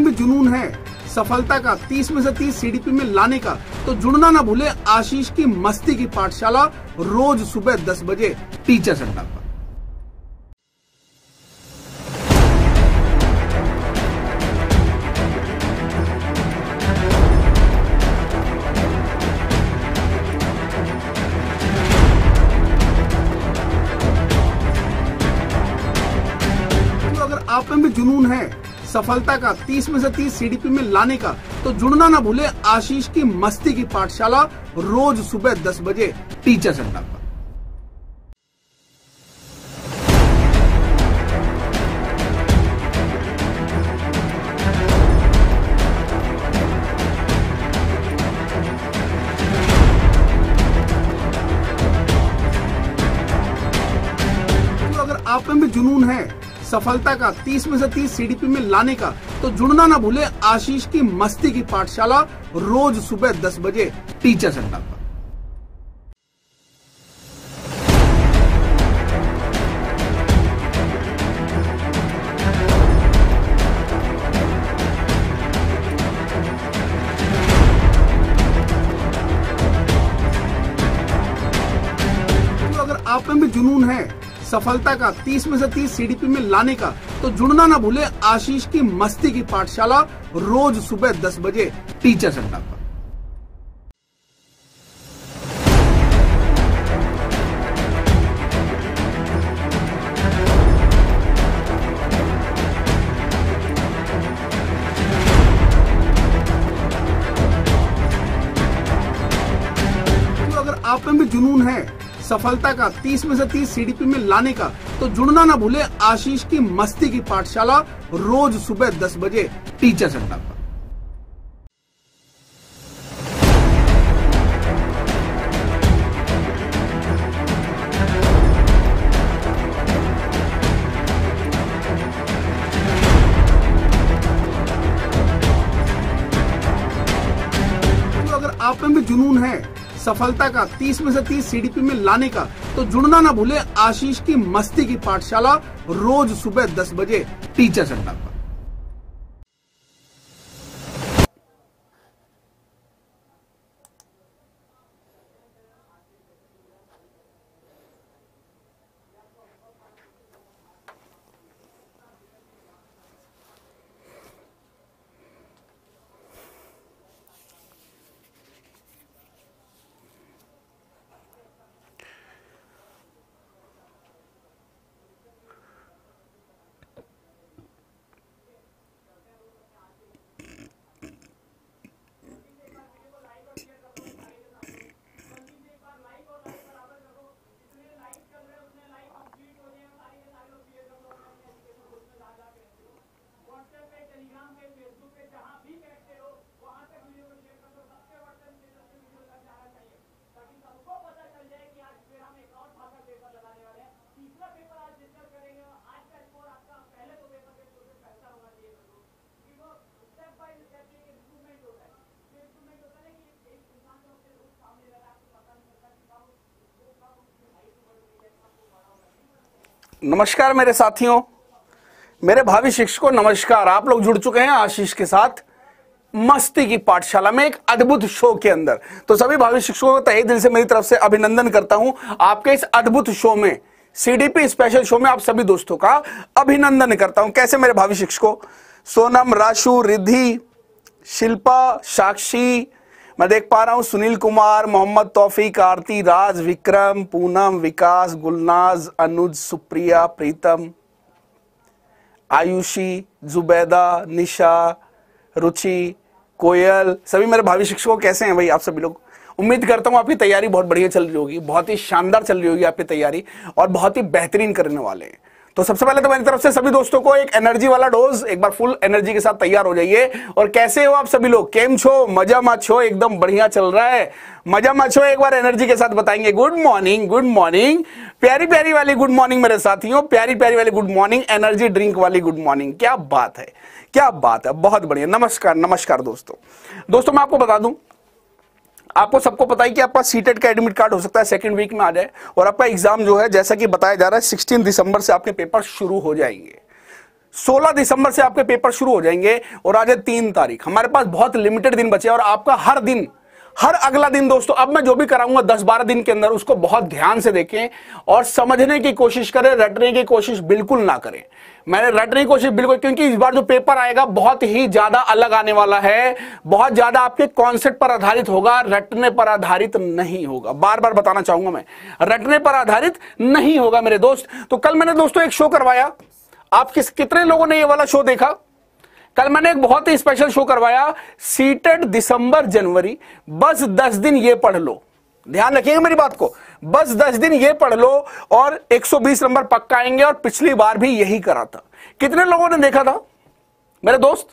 में भी जुनून है सफलता का 30 में से 30 सीडीपी में लाने का, तो जुड़ना ना भूले आशीष की मस्ती की पाठशाला रोज सुबह 10 बजे टीचर्स अड्डा पर। आप में भी जुनून है सफलता का 30 में से 30 सीडीपी में लाने का, तो जुड़ना ना भूले आशीष की मस्ती की पाठशाला रोज सुबह 10 बजे टीचर्स अड्डा पर। तो अगर आप में भी जुनून है सफलता का 30 में से 30 सीडीपी में लाने का, तो जुड़ना ना भूले आशीष की मस्ती की पाठशाला रोज सुबह 10 बजे टीचर्स अड्डा पर। तो अगर आप में भी जुनून है सफलता का 30 में से 30 सीडीपी में लाने का, तो जुड़ना ना भूले आशीष की मस्ती की पाठशाला रोज सुबह 10 बजे टीचर्स अड्डा पर। तो अगर आप में भी जुनून है सफलता का 30 में से 30 सीडीपी में लाने का, तो जुड़ना ना भूले आशीष की मस्ती की पाठशाला रोज सुबह 10 बजे टीचर्स अड्डा पर। तो अगर आप में भी जुनून है सफलता का 30 में से 30 सीडीपी में लाने का, तो जुड़ना ना भूले आशीष की मस्ती की पाठशाला रोज सुबह 10 बजे टीचर्स अड्डा पर। नमस्कार मेरे साथियों, मेरे भावी शिक्षकों नमस्कार। आप लोग जुड़ चुके हैं आशीष के साथ मस्ती की पाठशाला में एक अद्भुत शो के अंदर। तो सभी भावी शिक्षकों को तहे दिल से मेरी तरफ से अभिनंदन करता हूं। आपके इस अद्भुत शो में सीडीपी स्पेशल शो में आप सभी दोस्तों का अभिनंदन करता हूं। कैसे मेरे भावी शिक्षकों? सोनम, राशु, रिद्धि, शिल्पा, साक्षी, मैं देख पा रहा हूँ सुनील कुमार, मोहम्मद तौफीक, आरती, राज, विक्रम, पूनम, विकास, गुलनाज, अनुज, सुप्रिया, प्रीतम, आयुषी, जुबैदा, निशा, रुचि, कोयल, सभी मेरे भावी शिक्षकों कैसे हैं भाई आप सभी लोग? उम्मीद करता हूँ आपकी तैयारी बहुत बढ़िया चल रही होगी, बहुत ही शानदार चल रही होगी आपकी तैयारी और बहुत ही बेहतरीन करने वाले हैं। तो सबसे पहले तो मेरी तरफ से सभी दोस्तों को एक एनर्जी वाला डोज, एक बार फुल एनर्जी के साथ तैयार हो जाइए। और कैसे हो आप सभी लोग? केम छो? मजा मा छो? एकदम बढ़िया चल रहा है, मजा मा छो? एक बार एनर्जी के साथ बताएंगे। गुड मॉर्निंग, गुड मॉर्निंग, प्यारी प्यारी वाली गुड मॉर्निंग मेरे साथियों, प्यारी प्यारी वाली गुड मॉर्निंग, एनर्जी ड्रिंक वाली गुड मॉर्निंग। क्या बात है, क्या बात है, बहुत बढ़िया। नमस्कार, नमस्कार दोस्तों। दोस्तों मैं आपको बता दूं, आपको सबको पता है कि आपका सीटेट का एडमिट कार्ड हो सकता है सेकंड वीक में आ जाए और आपका एग्जाम जो है जैसा कि बताया जा रहा है 16 दिसंबर से आपके पेपर शुरू हो जाएंगे। 16 दिसंबर से आपके पेपर शुरू हो जाएंगे और आज है 3 तारीख। हमारे पास बहुत लिमिटेड दिन बचे हैं और आपका हर दिन, हर अगला दिन दोस्तों, अब मैं जो भी कराऊंगा 10-12 दिन के अंदर उसको बहुत ध्यान से देखें और समझने की कोशिश करें, रटने की कोशिश बिल्कुल ना करें। मैंने रटने की कोशिश बिल्कुल, क्योंकि इस बार जो पेपर आएगा बहुत ही ज्यादा अलग आने वाला है, बहुत ज्यादा आपके कॉन्सेप्ट पर आधारित होगा, रटने पर आधारित नहीं होगा। बार बार बताना चाहूंगा मैं, रटने पर आधारित नहीं होगा मेरे दोस्त। तो कल मैंने दोस्तों एक शो करवाया, आप कितने लोगों ने ये वाला शो देखा? कल मैंने एक बहुत ही स्पेशल शो करवाया, सीटेट दिसंबर जनवरी, बस 10 दिन ये पढ़ लो। ध्यान रखिएगा मेरी बात को, बस 10 दिन ये पढ़ लो और 120 नंबर पक्का आएंगे। और पिछली बार भी यही करा था। कितने लोगों ने देखा था मेरे दोस्त?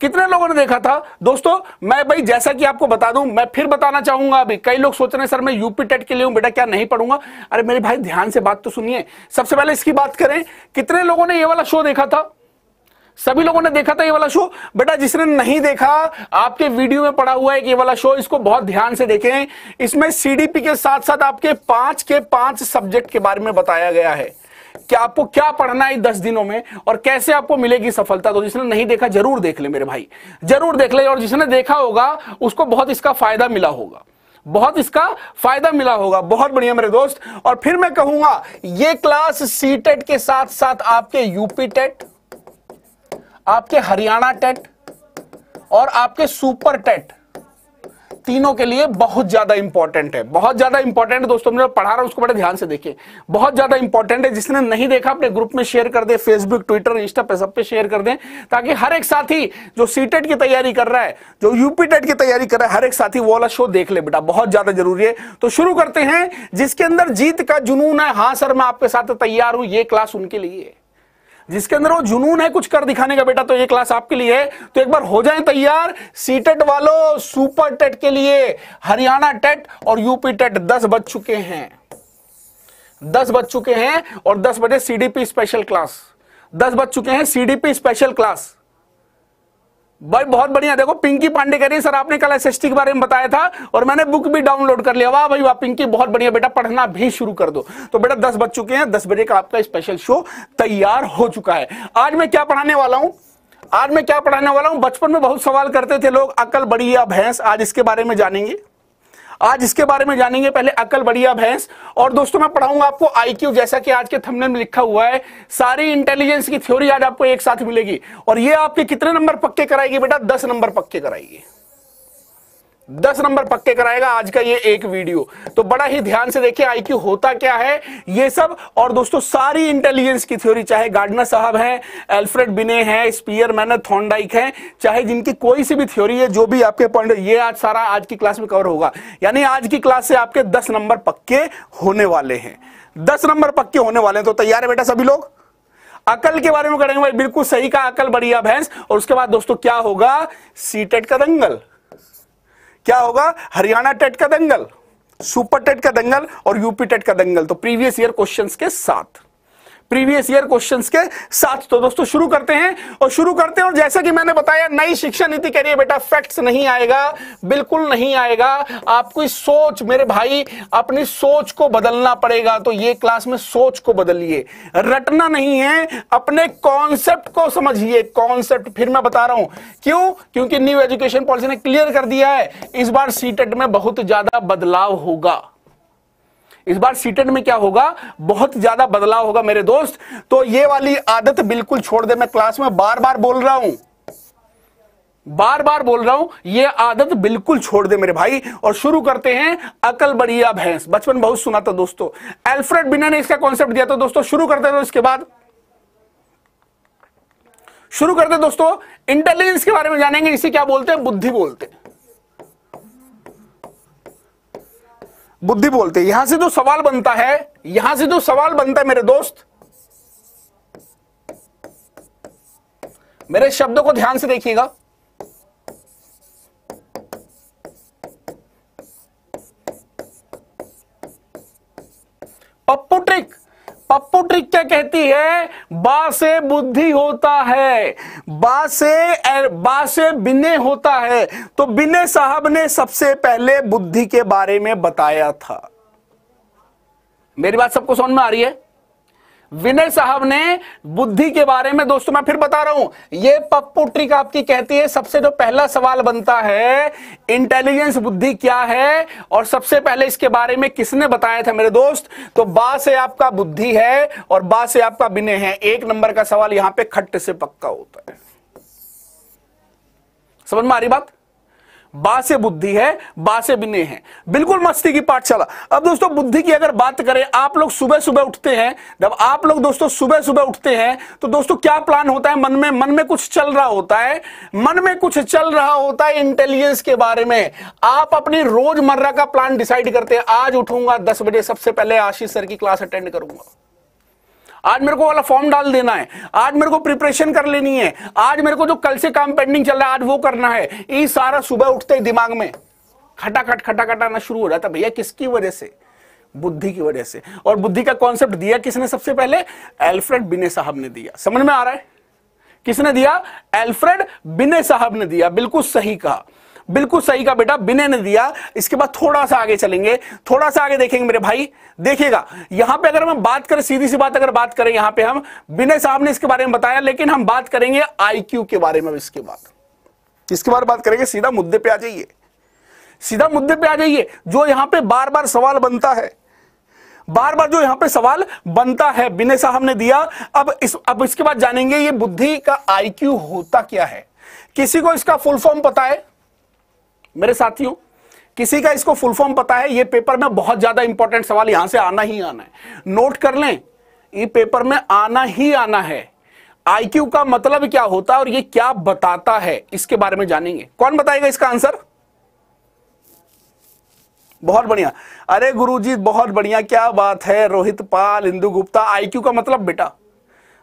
कितने लोगों ने देखा था दोस्तों? मैं भाई जैसा कि आपको बता दूं, मैं फिर बताना चाहूंगा, अभी कई लोग सोच रहे हैं सर मैं यूपीटेट के लिए हूं बेटा, क्या नहीं पढ़ूंगा? अरे मेरे भाई ध्यान से बात तो सुनिए। सबसे पहले इसकी बात करें, कितने लोगों ने ये वाला शो देखा था? सभी लोगों ने देखा था ये वाला शो। बेटा जिसने नहीं देखा, आपके वीडियो में पड़ा हुआ है कि ये वाला शो, इसको बहुत ध्यान से देखें। इसमें सीडीपी के साथ साथ आपके 5 के 5 सब्जेक्ट के बारे में बताया गया है कि आपको क्या पढ़ना है 10 दिनों में और कैसे आपको मिलेगी सफलता। तो जिसने नहीं देखा जरूर देख ले मेरे भाई, जरूर देख ले। और जिसने देखा होगा उसको बहुत इसका फायदा मिला होगा, बहुत इसका फायदा मिला होगा। बहुत बढ़िया मेरे दोस्त। और फिर मैं कहूंगा ये क्लास सीटेट के साथ साथ आपके यूपीटेट, आपके हरियाणा टेट और आपके सुपर टेट, तीनों के लिए बहुत ज्यादा इंपॉर्टेंट है, बहुत ज्यादा इंपॉर्टेंट है दोस्तों। मैं पढ़ा रहा हूं उसको बड़े ध्यान से देखिए, बहुत ज्यादा इंपॉर्टेंट है। जिसने नहीं देखा अपने ग्रुप में शेयर कर दे, फेसबुक, ट्विटर, इंस्टा पे सब पे शेयर कर दें, ताकि हर एक साथी जो सीटेट की तैयारी कर रहा है, जो यूपीटेट की तैयारी कर रहा है, हर एक साथी वो वाला शो देख ले बेटा, बहुत ज्यादा जरूरी है। तो शुरू करते हैं। जिसके अंदर जीत का जुनून है, हाँ सर मैं आपके साथ तैयार हूं, ये क्लास उनके लिए है। जिसके अंदर वो जुनून है कुछ कर दिखाने का बेटा, तो ये क्लास आपके लिए है। तो एक बार हो जाए तैयार सीटेट वालों, सुपर टेट के लिए, हरियाणा टेट और यूपी टेट। 10 बज चुके हैं और 10 बजे सीडीपी स्पेशल क्लास, 10 बज चुके हैं सीडीपी स्पेशल क्लास। भाई बहुत बढ़िया। देखो पिंकी पांडे कह रही है सर आपने कल एसएसटी के बारे में बताया था और मैंने बुक भी डाउनलोड कर लिया। वाह भाई वाह पिंकी, बहुत बढ़िया बेटा, पढ़ना भी शुरू कर दो। तो बेटा 10 बज चुके हैं, 10 बजे का आपका स्पेशल शो तैयार हो चुका है। आज मैं क्या पढ़ाने वाला हूं, आज मैं क्या पढ़ाने वाला हूं? बचपन में बहुत सवाल करते थे लोग, अकल बड़ी या भैंस, आज इसके बारे में जानेंगे, आज इसके बारे में जानेंगे। पहले अकल बड़ी या भैंस। और दोस्तों मैं पढ़ाऊंगा आपको आईक्यू, जैसा कि आज के थंबनेल में लिखा हुआ है। सारी इंटेलिजेंस की थ्योरी आज आपको एक साथ मिलेगी। और ये आपके कितने नंबर पक्के कराएगी बेटा? 10 नंबर पक्के कराएगी, 10 नंबर पक्के कराएगा आज का ये एक वीडियो। तो बड़ा ही ध्यान से देखिए आईक्यू होता क्या है ये सब। और दोस्तों सारी इंटेलिजेंस की थ्योरी, चाहे गार्डनर साहब हैं, अल्फ्रेड बिने हैं, स्पीयरमैन है, थॉर्नडाइक हैं, चाहे जिनकी कोई सी भी थ्योरी है, जो भी आपके पॉइंट, ये आज सारा आज की क्लास में कवर होगा। यानी आज की क्लास से आपके 10 नंबर पक्के होने वाले हैं, 10 नंबर पक्के होने वाले हैं। तो तैयार है बेटा सभी लोग? अकल के बारे में करेंगे भाई, बिल्कुल सही कहा, अकल बड़ी या भैंस। और उसके बाद दोस्तों क्या होगा? सीटेट का दंगल, क्या होगा? हरियाणा टेट का दंगल, सुपर टेट का दंगल और यूपी टेट का दंगल। तो प्रीवियस ईयर क्वेश्चंस के साथ, प्रीवियस ईयर क्वेश्चंस के साथ। तो दोस्तों शुरू करते हैं और शुरू करते हैं। और जैसा कि मैंने बताया नई शिक्षा नीति के लिए बेटा फैक्ट्स नहीं आएगा, बिल्कुल नहीं आएगा। आपको इस सोच मेरे भाई, अपनी सोच को बदलना पड़ेगा। तो ये क्लास में सोच को बदलिए, रटना नहीं है, अपने कॉन्सेप्ट को समझिए, कॉन्सेप्ट। फिर मैं बता रहा हूं क्यों, क्योंकि न्यू एजुकेशन पॉलिसी ने क्लियर कर दिया है इस बार सीटेट में बहुत ज्यादा बदलाव होगा। इस बार सीटेट में क्या होगा? बहुत ज्यादा बदलाव होगा मेरे दोस्त। तो ये वाली आदत बिल्कुल छोड़ दे। मैं क्लास में बार बार बोल रहा हूं, बार बार बोल रहा हूं, ये आदत बिल्कुल छोड़ दे मेरे भाई। और शुरू करते हैं अकल बड़ी या भैंस। बचपन बहुत सुना था दोस्तों, अल्फ्रेड बिने ने इसका कॉन्सेप्ट दिया। तो दोस्तों शुरू करते हैं। इसके बाद शुरू करते हैं दोस्तों, इंटेलिजेंस के बारे में जानेंगे। इसे क्या बोलते हैं? बुद्धि बोलते हैं, बुद्धि बोलते हैं। यहां से जो सवाल बनता है, यहां से जो सवाल बनता है मेरे दोस्त, मेरे शब्दों को ध्यान से देखिएगा, पप्पू ट्रिक, पप्पू ट्रिक क्या कहती है? बा से बुद्धि होता है, बा से बिने होता है। तो बिने साहब ने सबसे पहले बुद्धि के बारे में बताया था। मेरी बात सबको समझ में आ रही है? विनय साहब ने बुद्धि के बारे में, दोस्तों मैं फिर बता रहा हूं ये पप्पू ट्रिक आपकी कहती है सबसे जो पहला सवाल बनता है इंटेलिजेंस बुद्धि क्या है और सबसे पहले इसके बारे में किसने बताया था मेरे दोस्त, तो बा से आपका बुद्धि है और बा से आपका विनय है। 1 नंबर का सवाल यहां पे खट्टे से पक्का होता है, समझ में आ रही बात, बा से बुद्धि है बा से विनय है। बिल्कुल मस्ती की पाठशाला। अब दोस्तों बुद्धि की अगर बात करें, आप लोग सुबह सुबह उठते हैं, जब आप लोग दोस्तों सुबह सुबह उठते हैं तो दोस्तों क्या प्लान होता है मन में, कुछ चल रहा होता है, इंटेलिजेंस के बारे में आप अपनी रोजमर्रा का प्लान डिसाइड करते हैं। आज उठूंगा 10 बजे, सबसे पहले आशीष सर की क्लास अटेंड करूंगा, आज मेरे को वाला फॉर्म डाल देना है, आज मेरे को प्रिपरेशन कर लेनी है, आज मेरे को जो कल से काम पेंडिंग चल रहा है आज वो करना है। ये सारा सुबह उठते ही दिमाग में खटाखट खटाखट आना शुरू हो जाता है, भैया किसकी वजह से, बुद्धि की वजह से। और बुद्धि का कॉन्सेप्ट दिया किसने सबसे पहले, अल्फ्रेड बिने साहब ने दिया, समझ में आ रहा है, किसने दिया, अल्फ्रेड बिने साहब ने दिया। बिल्कुल सही कहा, बिल्कुल सही का बेटा, बिने ने दिया। इसके बाद थोड़ा सा आगे चलेंगे, थोड़ा सा आगे देखेंगे मेरे भाई, देखिएगा यहां पे अगर हम बात करें, सीधी सी बात अगर बात करें, यहां पे हम बिने साहब ने इसके बारे में बताया, लेकिन हम बात करेंगे आईक्यू के बारे में इसके बाद, बात करेंगे। सीधा मुद्दे पे आ जाइए, सीधा मुद्दे पे आ जाइए। जो यहां पर बार बार सवाल बनता है, बिने साहब ने दिया। अब इसके बाद जानेंगे ये बुद्धि का आईक्यू होता क्या है। किसी को इसका फुल फॉर्म पता है मेरे साथियों, किसी का इसको फुल फॉर्म पता है? ये पेपर में बहुत ज्यादा इंपॉर्टेंट सवाल यहां से आना ही आना है, नोट कर लें, ये पेपर में आना ही आना है। आईक्यू का मतलब क्या होता है और ये क्या बताता है, इसके बारे में जानेंगे। कौन बताएगा इसका आंसर? बहुत बढ़िया, अरे गुरुजी बहुत बढ़िया, क्या बात है रोहित पाल, इंदु गुप्ता। आईक्यू का मतलब बेटा,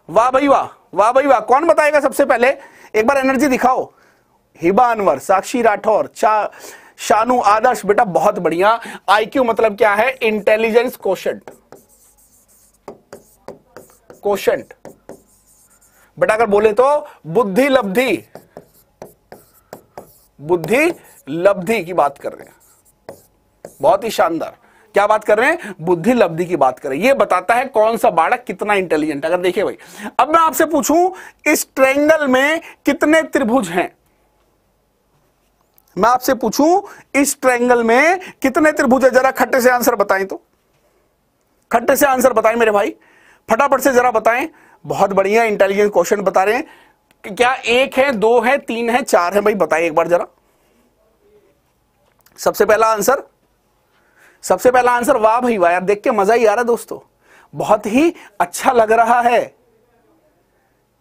वाह भाई वाह, वाह भाई वाह। कौन बताएगा सबसे पहले, एक बार एनर्जी दिखाओ। हिबा अनवर, साक्षी राठौर, शानू आदर्श, बेटा बहुत बढ़िया। आईक्यू मतलब क्या है, इंटेलिजेंस कोशेंट, बेटा अगर बोले तो बुद्धि लब्धि, की बात कर रहे हैं। बहुत ही शानदार, क्या बात कर रहे हैं, बुद्धि लब्धि की बात कर रहे हैं। ये बताता है कौन सा बालक कितना इंटेलिजेंट। अगर देखिए भाई, अब मैं आपसे पूछूं इस ट्रायंगल में कितने त्रिभुज हैं, मैं आपसे पूछूं इस ट्रायंगल में कितने त्रिभुज है, जरा खट्टे से आंसर बताएं तो, खट्टे से आंसर बताएं मेरे भाई, फटाफट से जरा बताएं। बहुत बढ़िया, इंटेलिजेंस क्वेश्चन बता रहे हैं। क्या 1 है 2 है 3 है 4 है? भाई बताइए एक बार जरा, सबसे पहला आंसर, वाह भाई वाह यार, देख के मजा ही आ रहा है दोस्तों, बहुत ही अच्छा लग रहा है,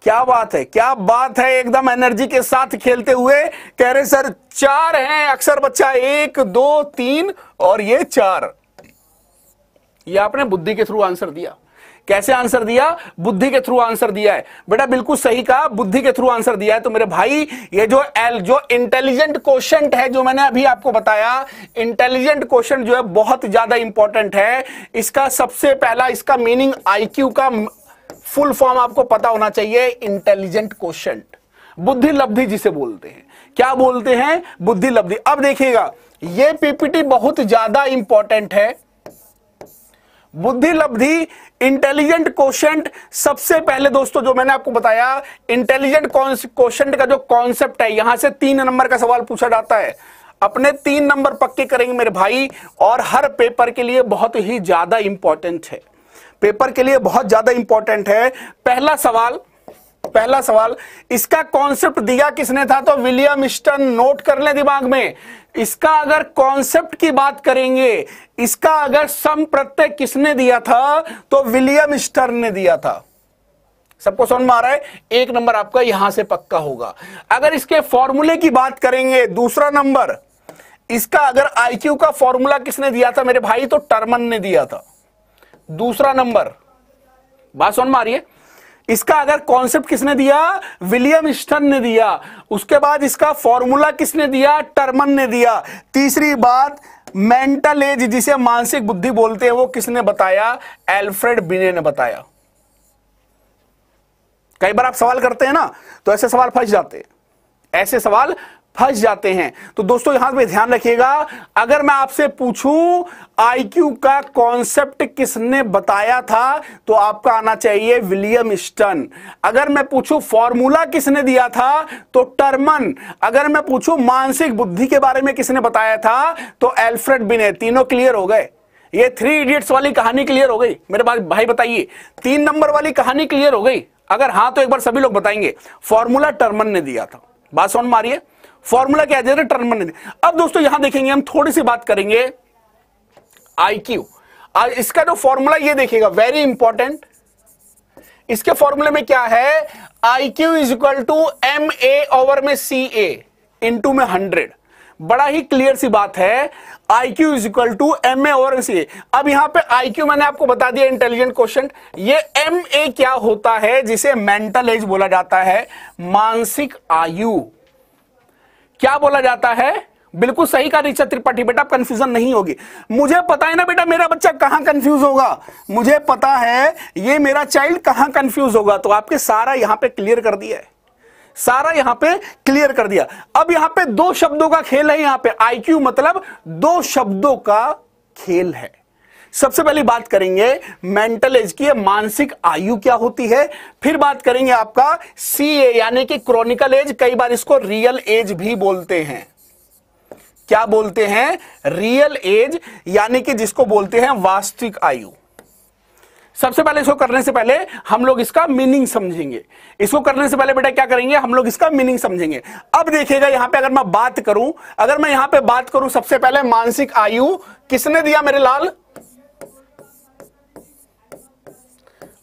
क्या बात है, क्या बात है, एकदम एनर्जी के साथ खेलते हुए कह रहे सर 4 हैं। अक्सर बच्चा 1 2 3 और ये 4, ये आपने बुद्धि के थ्रू आंसर दिया। कैसे आंसर दिया, बुद्धि के थ्रू आंसर दिया है बेटा, बिल्कुल सही कहा, बुद्धि के थ्रू आंसर दिया है। तो मेरे भाई ये जो जो इंटेलिजेंट क्वेश्चन है, जो मैंने अभी आपको बताया, इंटेलिजेंट क्वेश्चन जो है बहुत ज्यादा इंपॉर्टेंट है। इसका सबसे पहला, इसका मीनिंग, आईक्यू का फुल फॉर्म आपको पता होना चाहिए, इंटेलिजेंट क्वेश्चंट, बुद्धि लब्धि जिसे बोलते हैं। क्या बोलते हैं, बुद्धि लब्धि। अब देखिएगा ये पीपीटी बहुत ज्यादा इंपॉर्टेंट है, बुद्धि लब्धि, इंटेलिजेंट क्वेश्चंट। सबसे पहले दोस्तों जो मैंने आपको बताया, इंटेलिजेंट क्वेश्चंट का जो कॉन्सेप्ट है, यहां से 3 नंबर का सवाल पूछा जाता है। अपने 3 नंबर पक्के करेंगे मेरे भाई, और हर पेपर के लिए बहुत ही ज्यादा इंपॉर्टेंट है, पहला सवाल, इसका कॉन्सेप्ट दिया किसने था, तो विलियम स्टर्न, नोट कर ले दिमाग में। इसका अगर कॉन्सेप्ट की बात करेंगे, इसका अगर सम प्रत्यय किसने दिया था, तो विलियम स्टर्न ने दिया था। सबको समझ में आ रहा है, 1 नंबर आपका यहां से पक्का होगा। अगर इसके फॉर्मूले की बात करेंगे, 2 नंबर, इसका अगर आईक्यू का फॉर्मूला किसने दिया था मेरे भाई, तो टर्मन ने दिया था। 2 नंबर, बात समझ में आ रही है, इसका अगर कॉन्सेप्ट किसने दिया, विलियम स्टर्न ने दिया। उसके बाद इसका फॉर्मूला किसने दिया, टर्मन ने दिया। तीसरी बात, मेंटल एज जिसे मानसिक बुद्धि बोलते हैं, वो किसने बताया, अल्फ्रेड बिने ने बताया। कई बार आप सवाल करते हैं ना, तो ऐसे सवाल फंस जाते हैं, ऐसे सवाल फंस जाते हैं। तो दोस्तों यहां पे ध्यान रखिएगा, अगर मैं आपसे पूछूं आईक्यू का कॉन्सेप्ट किसने बताया था तो आपका आना चाहिए विलियम स्टर्न। अगर मैं पूछूं फॉर्मूला किसने दिया था तो टर्मन। अगर मैं पूछूं मानसिक बुद्धि के बारे में किसने बताया था तो अल्फ्रेड बिने। तीनों क्लियर हो गए, ये थ्री इडियट्स वाली कहानी क्लियर हो गई मेरे भाई, बताइए 3 नंबर वाली कहानी क्लियर हो गई? अगर हां तो एक बार सभी लोग बताएंगे। फॉर्मूला टर्मन ने दिया था, बात समझ में आ रही है? फॉर्मूला क्या है टर्मन ने दिया। अब दोस्तों यहां देखेंगे हम, थोड़ी सी बात करेंगे आईक्यू। इसका जो फॉर्मूला ये देखिएगा वेरी इंपॉर्टेंट, इसके फॉर्मूले में क्या है, IQ is equal to MA/CA into में 100। बड़ा ही क्लियर सी बात है, IQ is equal to MA/CA। अब यहां पे IQ मैंने आपको बता दिया इंटेलिजेंट क्वोशेंट, ये MA क्या होता है जिसे मेंटल एज बोला जाता है, मानसिक आयु क्या बोला जाता है। बिल्कुल सही कहा ऋचा त्रिपाठी बेटा, कंफ्यूजन नहीं होगी। मुझे पता है ना बेटा मेरा बच्चा कहां कंफ्यूज होगा, मुझे पता है ये मेरा चाइल्ड कहां कंफ्यूज होगा। तो आपके सारा यहां पे क्लियर कर दिया है, सारा यहां पे क्लियर कर दिया। अब यहां पे 2 शब्दों का खेल है, यहां पे आईक्यू मतलब 2 शब्दों का खेल है। सबसे पहले बात करेंगे मेंटल एज की, मानसिक आयु क्या होती है, फिर बात करेंगे आपका सीए यानी कि क्रॉनिकल एज, कई बार इसको रियल एज भी बोलते हैं। क्या बोलते हैं? रियल एज, यानी कि जिसको बोलते हैं वास्तविक आयु। सबसे पहले इसको करने से पहले हम लोग इसका मीनिंग समझेंगे, इसको करने से पहले बेटा क्या करेंगे, हम लोग इसका मीनिंग समझेंगे। अब देखिएगा यहां पे अगर मैं बात करूं, सबसे पहले मानसिक आयु किसने दिया मेरे लाल,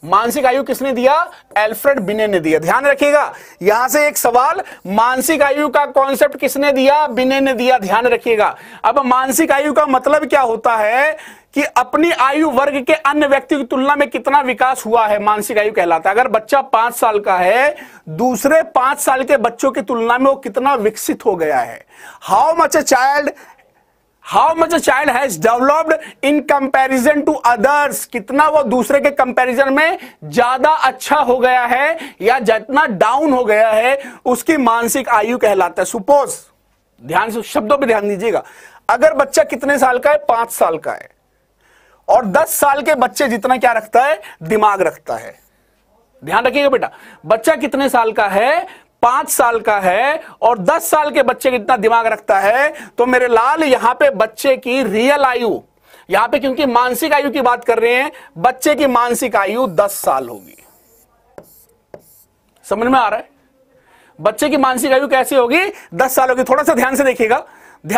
मानसिक आयु किसने दिया? अल्फ्रेड बिने ने दिया। ध्यान रखिएगा यहां से एक सवाल, मानसिक आयु का कॉन्सेप्ट किसने दिया? बिने ने दिया, ध्यान रखिएगा। अब मानसिक आयु का मतलब क्या होता है कि अपनी आयु वर्ग के अन्य व्यक्ति की तुलना में कितना विकास हुआ है, मानसिक आयु कहलाता है। अगर बच्चा 5 साल का है, दूसरे 5 साल के बच्चों की तुलना में वो कितना विकसित हो गया है, how much a child has developed in comparison to others, कितना वो दूसरे के कंपैरिजन में ज्यादा अच्छा हो गया है या जितना डाउन हो गया है, उसकी मानसिक आयु कहलाता है। सपोज, ध्यान से शब्दों पे ध्यान दीजिएगा, अगर बच्चा कितने साल का है, 5 साल का है, और 10 साल के बच्चे जितना क्या रखता है, दिमाग रखता है। ध्यान रखिएगा बेटा, बच्चा कितने साल का है, 5 साल का है, और 10 साल के बच्चे कितना दिमाग रखता है, तो मेरे लाल यहां पे बच्चे की रियल आयु, यहां पे क्योंकि मानसिक आयु की बात कर रहे हैं, बच्चे की मानसिक आयु 10 साल होगी। समझ में आ रहा है? बच्चे की मानसिक आयु कैसे होगी, 10 साल होगी। थोड़ा सा ध्यान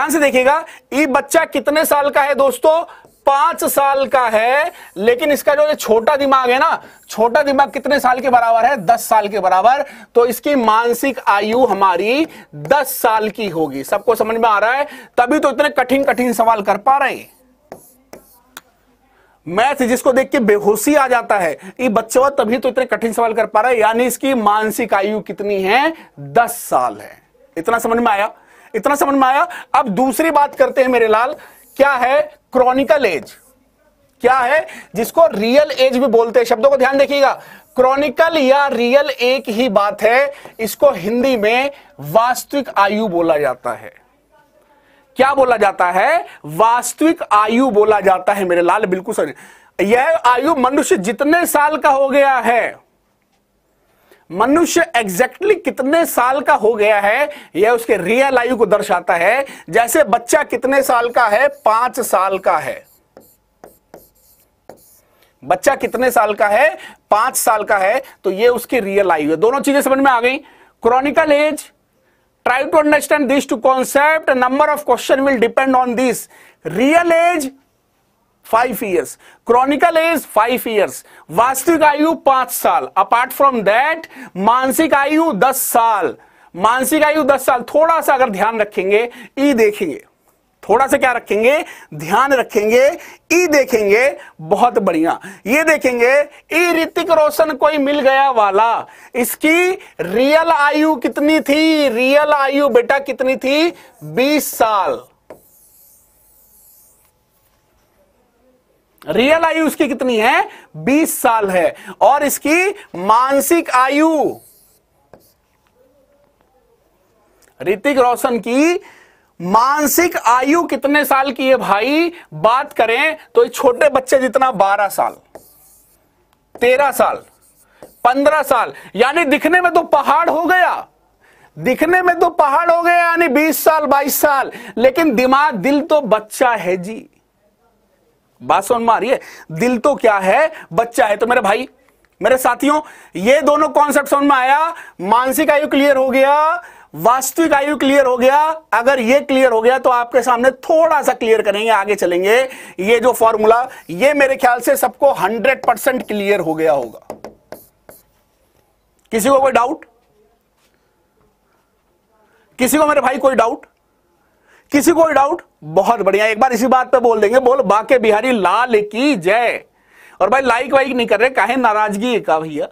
से देखिएगा, ये बच्चा कितने साल का है दोस्तों, 5 साल का है, लेकिन इसका जो छोटा दिमाग है ना, छोटा दिमाग कितने साल के बराबर है, 10 साल के बराबर। तो इसकी मानसिक आयु हमारी 10 साल की होगी। सबको समझ में आ रहा है? तभी तो इतने कठिन कठिन सवाल कर पा रहे हैं। मैथ जिसको देख के बेहोशी आ जाता है, ये बच्चों तभी तो इतने कठिन सवाल कर पा रहा है, यानी इसकी मानसिक आयु कितनी है, 10 साल है। इतना समझ में आया? अब दूसरी बात करते हैं मेरे लाल, क्या है क्रॉनिकल एज, क्या है जिसको रियल एज भी बोलते हैं। शब्दों को ध्यान देखिएगा, क्रॉनिकल या रियल एक ही बात है, इसको हिंदी में वास्तविक आयु बोला जाता है। क्या बोला जाता है? वास्तविक आयु बोला जाता है मेरे लाल, बिल्कुल सही। यह आयु मनुष्य जितने साल का हो गया है, मनुष्य एग्जैक्टली कितने साल का हो गया है, यह उसके रियल आयु को दर्शाता है। जैसे बच्चा कितने साल का है, 5 साल का है, तो यह उसकी रियल आयु है। दोनों चीजें समझ में आ गई, Chronicle age. Try to understand this to concept, number of question will depend on this. Real age 5 years, chronicle age 5 years, वास्तविक आयु 5 साल। अपार्ट फ्रॉम दैट मानसिक आयु 10 साल, थोड़ा सा अगर ध्यान रखेंगे, ई देखेंगे, बहुत बढ़िया, ये देखेंगे ई ऋतिक रोशन कोई मिल गया वाला, इसकी रियल आयु कितनी थी, बेटा कितनी थी, 20 साल। रियल आयु इसकी कितनी है, 20 साल है, और इसकी मानसिक आयु ऋतिक रोशन की मानसिक आयु कितने साल की है भाई? बात करें तो छोटे बच्चे जितना 12 साल, 13 साल, 15 साल, यानी दिखने में तो पहाड़ हो गया, दिखने में तो पहाड़ हो गया, यानी 20 साल 22 साल, लेकिन दिमाग दिल तो बच्चा है जी। बात समझ में आ रही है? दिल तो क्या है? बच्चा है। तो मेरे भाई मेरे साथियों ये दोनों कॉन्सेप्ट समझ में आया, मानसिक आयु क्लियर हो गया, वास्तविक आयु क्लियर हो गया। अगर ये क्लियर हो गया तो आपके सामने थोड़ा सा क्लियर करेंगे, आगे चलेंगे। ये जो फॉर्मूला ये मेरे ख्याल से सबको 100% क्लियर हो गया होगा। किसी को कोई डाउट? किसी को मेरे भाई कोई डाउट? किसी को कोई डाउट? बहुत बढ़िया, एक बार इसी बात पे बोल देंगे, बोल बाके बिहारी लाल की जय। और भाई लाइक वाइक नहीं कर रहे, काहे नाराजगी है का भैया?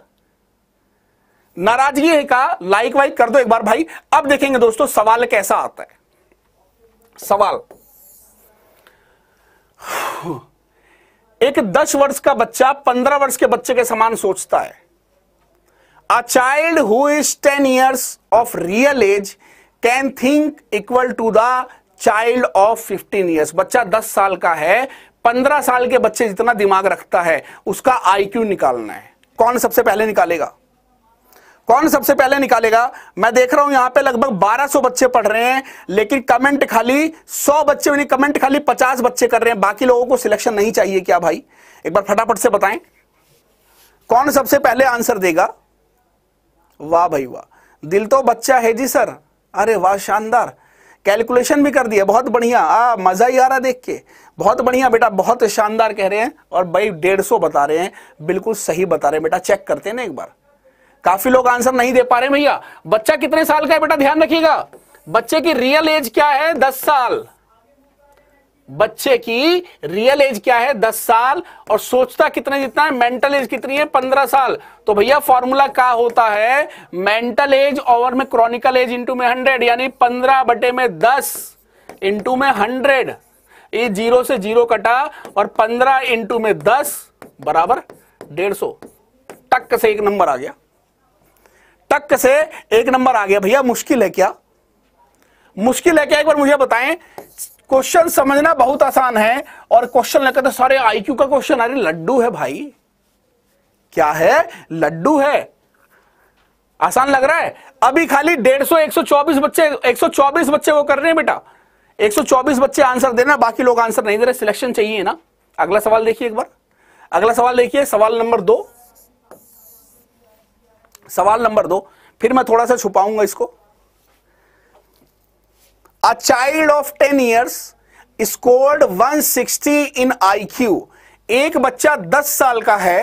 नाराजगी है का? लाइक वाइक कर दो एक बार भाई। अब देखेंगे दोस्तों सवाल कैसा आता है। सवाल, एक 10 वर्ष का बच्चा 15 वर्ष के बच्चे के समान सोचता है। A child who is 10 years of real age can think equal to the child of 15 years। बच्चा 10 साल का है, 15 साल के बच्चे जितना दिमाग रखता है। उसका आईक्यू निकालना है। कौन सबसे पहले निकालेगा? कौन सबसे पहले निकालेगा? मैं देख रहा हूं यहां पे लगभग 1200 बच्चे पढ़ रहे हैं, लेकिन कमेंट खाली 100 बच्चे नहीं, कमेंट खाली 50 बच्चे कर रहे हैं। बाकी लोगों को सिलेक्शन नहीं चाहिए क्या भाई? एक बार फटाफट से बताएं कौन सबसे पहले आंसर देगा। वाह भाई वाह, दिल तो बच्चा है जी सर। अरे वाह शानदार, कैलकुलेशन भी कर दिया, बहुत बढ़िया। मजा ही आ रहा देख के, बहुत बढ़िया बेटा, बहुत शानदार कह रहे हैं। और भाई 150 बता रहे हैं, बिल्कुल सही बता रहे हैं बेटा। चेक करते हैं ना एक बार, काफी लोग आंसर नहीं दे पा रहे। भैया बच्चा कितने साल का है बेटा? ध्यान रखिएगा, बच्चे की रियल एज क्या है? 10 साल। बच्चे की रियल एज क्या है? 10 साल। और सोचता कितने जितना है? मेंटल एज कितनी है? 15 साल। तो भैया फॉर्मूला क्या होता है? मेंटल एज ओवर में क्रॉनिकल एज इंटू में 100, यानी 15/10 इंटू में 100। ये 0 से 0 कटा और 15 इंटू में 10 बराबर 150। टक से एक नंबर आ गया, टक से एक नंबर आ गया। भैया मुश्किल है क्या? मुश्किल है क्या? एक बार मुझे बताएं। क्वेश्चन समझना बहुत आसान है और क्वेश्चन लेकर तो सारे आईक्यू का क्वेश्चन। अरे लड्डू है भाई, क्या है? लड्डू है। आसान लग रहा है? अभी खाली 124 बच्चे वो कर रहे हैं बेटा। 124 बच्चे आंसर देना, बाकी लोग आंसर नहीं दे रहे। सिलेक्शन चाहिए ना। अगला सवाल देखिए एक बार, अगला सवाल देखिए, सवाल नंबर 2। सवाल नंबर 2, फिर मैं थोड़ा सा छुपाऊंगा इसको। A child of 10 years scored 160 in IQ. एक बच्चा 10 साल का है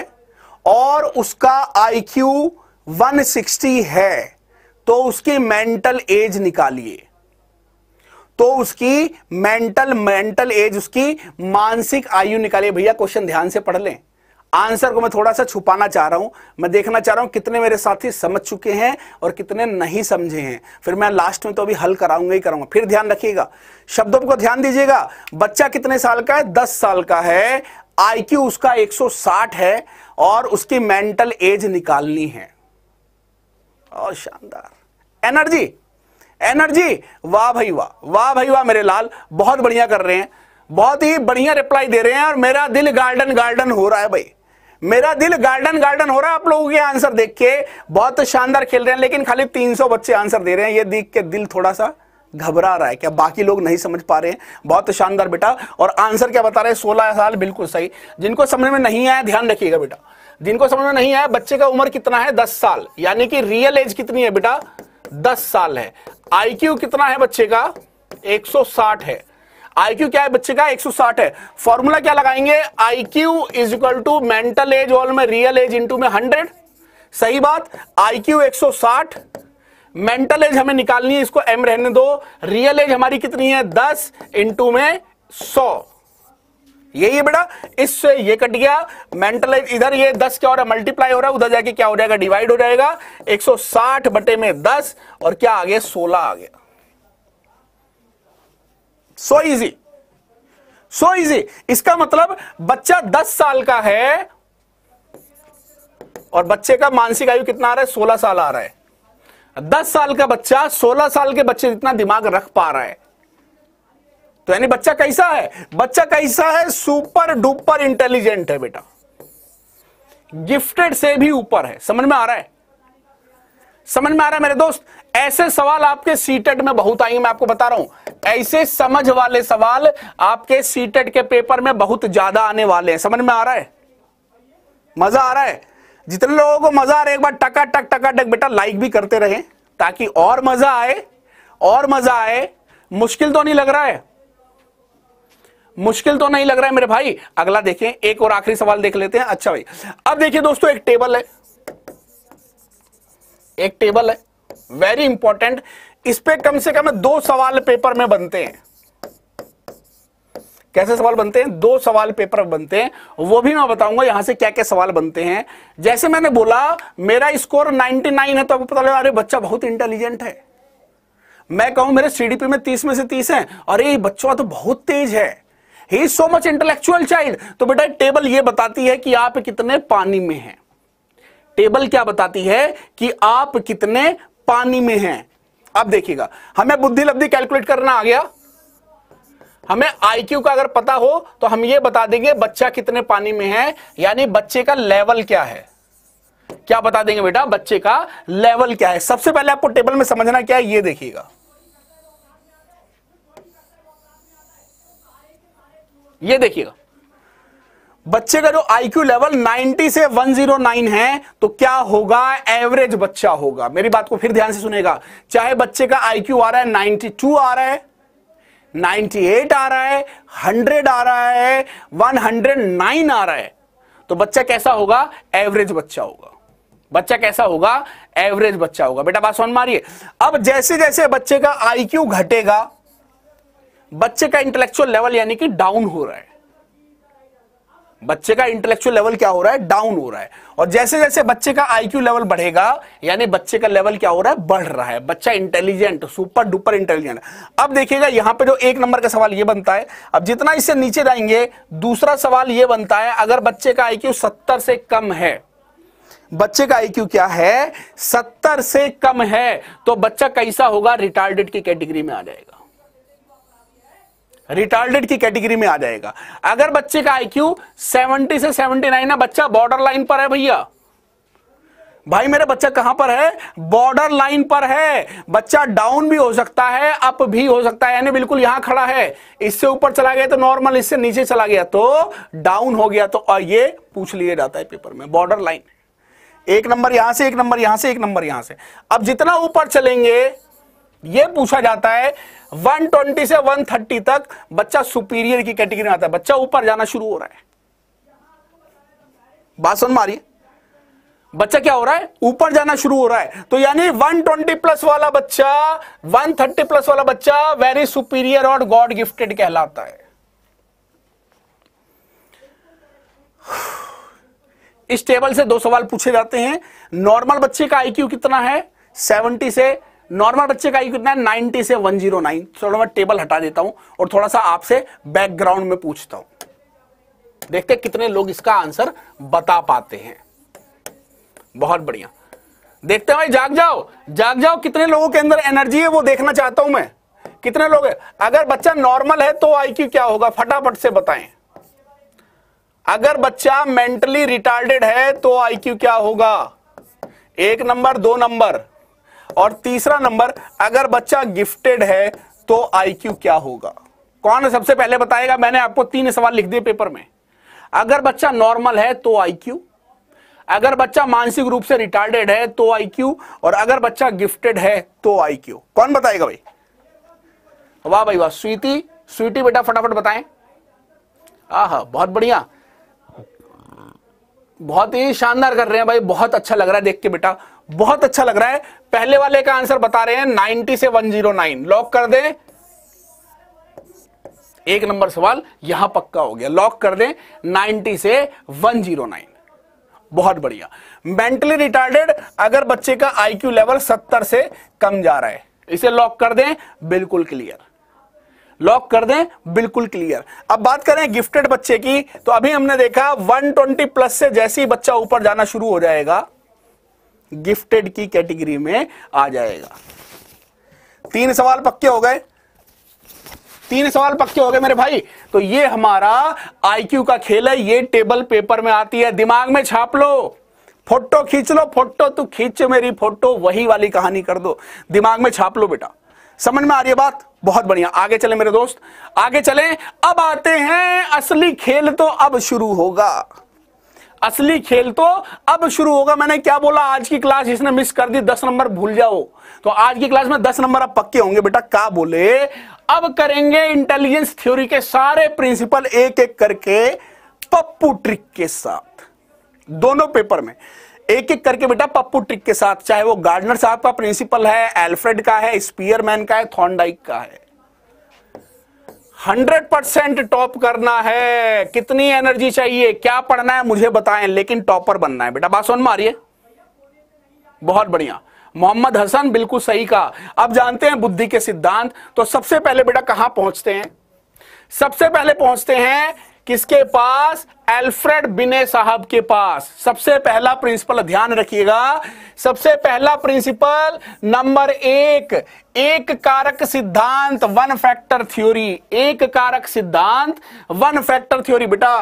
और उसका IQ 160 है, तो उसकी मेंटल एज निकालिए। तो उसकी मेंटल एज, उसकी मानसिक आयु निकालिए। भैया क्वेश्चन ध्यान से पढ़ लें, आंसर को मैं थोड़ा सा छुपाना चाह रहा हूं। मैं देखना चाह रहा हूं कितने मेरे साथी समझ चुके हैं और कितने नहीं समझे हैं। फिर मैं लास्ट में तो अभी हल कराऊंगा ही कराऊंगा। फिर ध्यान रखिएगा, शब्दों को ध्यान दीजिएगा। बच्चा कितने साल का है? 10 साल का है, आईक्यू उसका 160 है और उसकी मेंटल एज निकालनी है। और शानदार एनर्जी, एनर्जी, वाह भाई वाह, वाह भाई वाह मेरे लाल, बहुत बढ़िया कर रहे हैं, बहुत ही बढ़िया रिप्लाई दे रहे हैं। और मेरा दिल गार्डन गार्डन हो रहा है भाई, मेरा दिल गार्डन गार्डन हो रहा है आप लोगों के आंसर देख के। बहुत शानदार खेल रहे हैं, लेकिन खाली 300 बच्चे आंसर दे रहे हैं। ये देख के दिल थोड़ा सा घबरा रहा है, क्या बाकी लोग नहीं समझ पा रहे हैं? बहुत शानदार बेटा। और आंसर क्या बता रहे हैं? 16 साल, बिल्कुल सही। जिनको समझ में नहीं आया ध्यान रखिएगा बेटा, जिनको समझ में नहीं आया, बच्चे का उम्र कितना है? 10 साल, यानी कि रियल एज कितनी है बेटा? 10 साल है। आईक्यू कितना है बच्चे का? 160 है। IQ क्या है बच्चे का? 160 है। फॉर्मूला क्या लगाएंगे? IQ is equal to mental age all में रियल एज इंटू में 100। सही बात। IQ 160, मेंटल एज हमें निकालनी है, इसको M रहने दो। रियल एज हमारी कितनी है? 10 इंटू में 100। यही है बेटा। इससे ये कट गया, मेंटल एज इधर, ये 10 क्या हो रहा है? मल्टीप्लाई हो रहा है, उधर जाके क्या हो जाएगा? डिवाइड हो जाएगा। 160/10 और क्या आ गया? 16 आ गया। So easy, so easy. इसका मतलब बच्चा 10 साल का है और बच्चे का मानसिक आयु कितना आ रहा है? 16 साल आ रहा है। 10 साल का बच्चा 16 साल के बच्चे जितना दिमाग रख पा रहा है, तो यानी बच्चा कैसा है? बच्चा कैसा है? सुपर डुपर इंटेलिजेंट है बेटा, गिफ्टेड से भी ऊपर है। समझ में आ रहा है? समझ में आ रहा है मेरे दोस्त? ऐसे सवाल आपके सीटेट में बहुत आएंगे, मैं आपको बता रहा हूं। ऐसे समझ वाले सवाल आपके सीटेट के पेपर में बहुत ज्यादा आने वाले हैं। समझ में आ रहा है? मजा आ रहा है? जितने लोगों को मजा आ रहा है, एक बार टका टक बेटा लाइक भी करते रहे ताकि और मजा आए, और मजा आए। मुश्किल तो नहीं लग रहा है? मुश्किल तो नहीं लग रहा है मेरे भाई? अगला देखें, एक और आखिरी सवाल देख लेते हैं। अच्छा भाई, अब देखिए दोस्तों, एक टेबल है, एक टेबल है, वेरी इंपॉर्टेंट। इस पे कम से कम 2 सवाल पेपर में बनते हैं। कैसे सवाल बनते हैं? 2 सवाल पेपर बनते हैं, वो भी मैं बताऊंगा यहां से क्या क्या सवाल बनते हैं। जैसे मैंने बोला मेरा स्कोर 99 है, तो आपको पता लगा अरे बच्चा बहुत इंटेलिजेंट है। मैं कहूं मेरे सीडीपी में 30 में से 30 है, अरे ये बच्चा तो बहुत तेज है, he is so much intellectual child. तो बेटा टेबल ये बताती है कि आप कितने पानी में हैं। टेबल क्या बताती है कि आप कितने पानी में हैं। अब देखिएगा, हमें बुद्धि लब्धि कैलकुलेट करना आ गया, हमें आईक्यू का अगर पता हो तो हम ये बता देंगे बच्चा कितने पानी में है, यानी बच्चे का लेवल क्या है। क्या बता देंगे बेटा? बच्चे का लेवल क्या है। सबसे पहले आपको टेबल में समझना क्या है ये देखिएगा, ये देखिएगा बच्चे का जो आईक्यू लेवल 90 से 109 है तो क्या होगा? एवरेज बच्चा होगा। मेरी बात को फिर ध्यान से सुनेगा, चाहे बच्चे का आईक्यू आ रहा है 92 आ रहा है, 98 आ रहा है, 100 आ रहा है, 109 आ रहा है, तो बच्चा कैसा होगा? एवरेज बच्चा होगा। बच्चा कैसा होगा? एवरेज बच्चा होगा। बेटा बात समझ मारिए। अब जैसे जैसे बच्चे का आईक्यू घटेगा, बच्चे का इंटेलेक्चुअल लेवल यानी कि डाउन हो रहा है। बच्चे का इंटेलेक्चुअल लेवल क्या हो रहा है? डाउन हो रहा है। और जैसे जैसे बच्चे का आईक्यू लेवल बढ़ेगा, यानी बच्चे का लेवल क्या हो रहा है? बढ़ रहा है। बच्चा इंटेलिजेंट, सुपर डुपर इंटेलिजेंट। अब देखिएगा यहां पे जो 1 नंबर का सवाल ये बनता है। अब जितना इससे नीचे जाएंगे, दूसरा सवाल ये बनता है, अगर बच्चे का आईक्यू 70 से कम है, बच्चे का आईक्यू क्या है? 70 से कम है, तो बच्चा कैसा होगा? रिटार्डेड की कैटेगरी में आ जाएगा, रिटार्डेड की कैटेगरी में आ जाएगा। अगर बच्चे का आईक्यू 70 से 79 है, बच्चा बॉर्डर लाइन पर है। भैया भाई मेरा बच्चा कहां पर है? बॉर्डर लाइन पर है। बच्चा डाउन भी हो सकता है, अप भी हो सकता है, यानी बिल्कुल यहां खड़ा है। इससे ऊपर चला गया तो नॉर्मल, इससे नीचे चला गया तो डाउन हो गया। तो और ये पूछ लिया जाता है पेपर में, बॉर्डर लाइन। 1 नंबर यहां से, 1 नंबर यहां से, 1 नंबर यहां से। अब जितना ऊपर चलेंगे, ये पूछा जाता है 120 से 130 तक बच्चा सुपीरियर की कैटेगरी में आता है। बच्चा ऊपर जाना शुरू हो रहा है। बात सुन मारिए, बच्चा क्या हो रहा है? ऊपर जाना शुरू हो रहा है। तो यानी 120 प्लस वाला बच्चा, 130 प्लस वाला बच्चा वेरी सुपीरियर और गॉड गिफ्टेड कहलाता है। इस टेबल से 2 सवाल पूछे जाते हैं। नॉर्मल बच्चे का आईक्यू कितना है? 70 से, नॉर्मल बच्चे का आईक्यू कितना है? 90 से 109। थोड़ा मैं टेबल हटा देता हूं और थोड़ा सा आपसे बैकग्राउंड में पूछता हूं, देखते कितने लोग इसका आंसर बता पाते हैं। बहुत बढ़िया, देखते हैं भाई, जाग जाओ, जाग जाओ। कितने लोगों के अंदर एनर्जी है वो देखना चाहता हूं मैं, कितने लोग है। अगर बच्चा नॉर्मल है तो आईक्यू क्या होगा? फटाफट से बताएं। अगर बच्चा मेंटली रिटार्डेड है तो आईक्यू क्या होगा? 1 नंबर, 2 नंबर और 3 नंबर। अगर बच्चा गिफ्टेड है तो आईक्यू क्या होगा? कौन सबसे पहले बताएगा? मैंने आपको 3 सवाल लिख दिए पेपर में। अगर बच्चा नॉर्मल है तो आईक्यू, अगर बच्चा मानसिक रूप से रिटार्डेड है तो आईक्यू, और अगर बच्चा गिफ्टेड है तो आईक्यू। कौन बताएगा भाई? वाह भाई वाह, स्वीटी, स्वीटी बेटा फटाफट बताएं। आहा, बहुत बढ़िया, बहुत ही शानदार कर रहे हैं भाई, बहुत अच्छा लग रहा है देख के बेटा, बहुत अच्छा लग रहा है। पहले वाले का आंसर बता रहे हैं 90 से 109, लॉक कर दें। 1 नंबर सवाल यहां पक्का हो गया, लॉक कर दें 90 से 109। बहुत बढ़िया। मेंटली रिटार्डेड, अगर बच्चे का आईक्यू लेवल 70 से कम जा रहा है, इसे लॉक कर दें, बिल्कुल क्लियर, लॉक कर दें, बिल्कुल क्लियर। अब बात करें गिफ्टेड बच्चे की, तो अभी हमने देखा 120 प्लस से जैसे ही बच्चा ऊपर जाना शुरू हो जाएगा, गिफ्टेड की कैटेगरी में आ जाएगा। तीन सवाल पक्के हो गए, तीन सवाल पक्के हो गए मेरे भाई। तो ये हमारा आईक्यू का खेल है, ये टेबल पेपर में आती है, दिमाग में छाप लो, फोटो खींच लो, फोटो तू खींच मेरी फोटो, वही वाली कहानी कर दो, दिमाग में छाप लो बेटा। समझ में आ रही है बात? बहुत बढ़िया, आगे चले मेरे दोस्त, आगे चले। अब आते हैं असली खेल तो अब शुरू होगा, असली खेल तो अब शुरू होगा। मैंने क्या बोला, आज की क्लास जिसने मिस कर दी 10 नंबर भूल जाओ, तो आज की क्लास में 10 नंबर अब पक्के होंगे बेटा। क्या बोले, अब करेंगे इंटेलिजेंस थ्योरी के सारे प्रिंसिपल एक एक करके पप्पू ट्रिक के साथ, दोनों पेपर में एक एक करके बेटा पप्पू ट्रिक के साथ, चाहे वो गार्डनर साहब का प्रिंसिपल है, अल्फ्रेड का है, स्पीयरमैन का है, थॉर्नडाइक का है। 100% टॉप करना है, कितनी एनर्जी चाहिए, क्या पढ़ना है मुझे बताएं, लेकिन टॉपर बनना है बेटा। बात समझ में आ रही है? बहुत बढ़िया मोहम्मद हसन, बिल्कुल सही कहा। अब जानते हैं बुद्धि के सिद्धांत, तो सबसे पहले बेटा कहां पहुंचते हैं, सबसे पहले पहुंचते हैं किसके पास, अल्फ्रेड बिने साहब के पास। सबसे पहला प्रिंसिपल ध्यान रखिएगा, सबसे पहला प्रिंसिपल नंबर 1, एक कारक सिद्धांत वन फैक्टर थ्योरी, एक कारक सिद्धांत वन फैक्टर थ्योरी। बेटा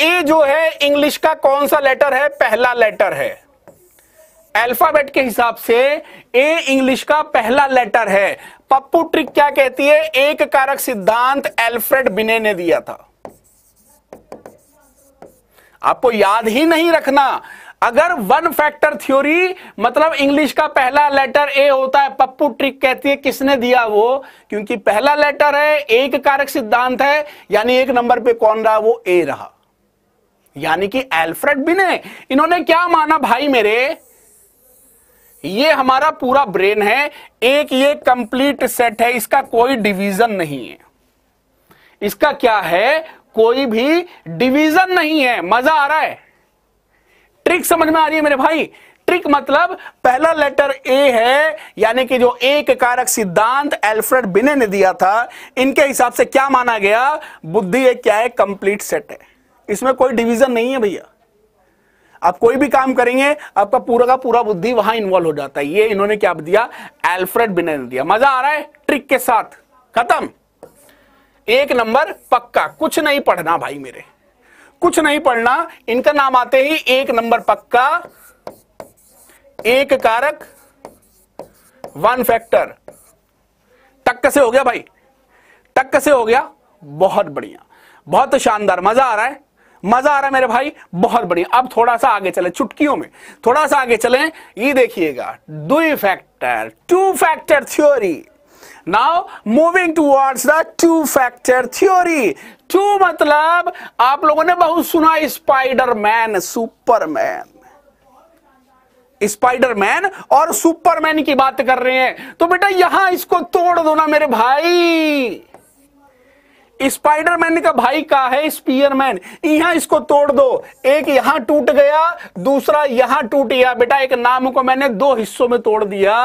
ए जो है इंग्लिश का कौन सा लेटर है, पहला लेटर है, अल्फाबेट के हिसाब से ए इंग्लिश का पहला लेटर है। पप्पू ट्रिक क्या कहती है, एक कारक सिद्धांत अल्फ्रेड बिने ने दिया था। आपको याद ही नहीं रखना, अगर वन फैक्टर थ्योरी मतलब इंग्लिश का पहला लेटर ए होता है, पप्पू ट्रिक कहती है किसने दिया वो, क्योंकि पहला लेटर है, एक कारक सिद्धांत है, यानी एक नंबर पे कौन रहा, वो ए रहा, यानी कि अल्फ्रेड बिने। इन्होंने क्या माना भाई मेरे, ये हमारा पूरा ब्रेन है, एक ये कंप्लीट सेट है, इसका कोई डिवीजन नहीं है, इसका क्या है, कोई भी डिवीजन नहीं है। मजा आ रहा है? ट्रिक समझ में आ रही है मेरे भाई? ट्रिक मतलब पहला लेटर ए है, यानी कि जो एक कारक सिद्धांत अल्फ्रेड बिने ने दिया था, इनके हिसाब से क्या माना गया, बुद्धि एक क्या है, कंप्लीट सेट है, इसमें कोई डिवीजन नहीं है भैया। आप कोई भी काम करेंगे, आपका पूरा का पूरा बुद्धि वहां इन्वॉल्व हो जाता है। ये इन्होंने क्या दिया, अल्फ्रेड बिने ने दिया। मजा आ रहा है? ट्रिक के साथ खत्म, 1 नंबर पक्का, कुछ नहीं पढ़ना भाई मेरे, कुछ नहीं पढ़ना। इनका नाम आते ही 1 नंबर पक्का, एक कारक वन फैक्टर, टक्क से हो गया भाई, टक्क से हो गया। बहुत बढ़िया, बहुत शानदार, मजा आ रहा है, मजा आ रहा है मेरे भाई, बहुत बढ़िया। अब थोड़ा सा आगे चले, चुटकियों में थोड़ा सा आगे चले, ये देखिएगा two factor theory. Now moving towards the two-factor theory. Two मतलब आप लोगों ने बहुत सुना स्पाइडरमैन, सुपरमैन, स्पाइडरमैन और सुपरमैन की बात कर रहे हैं, तो बेटा यहां इसको तोड़ दो ना मेरे भाई। स्पाइडरमैन का भाई का है स्पीयरमैन, यहां इसको तोड़ दो, एक यहां टूट गया, दूसरा यहां टूट गया, बेटा एक नाम को मैंने 2 हिस्सों में तोड़ दिया।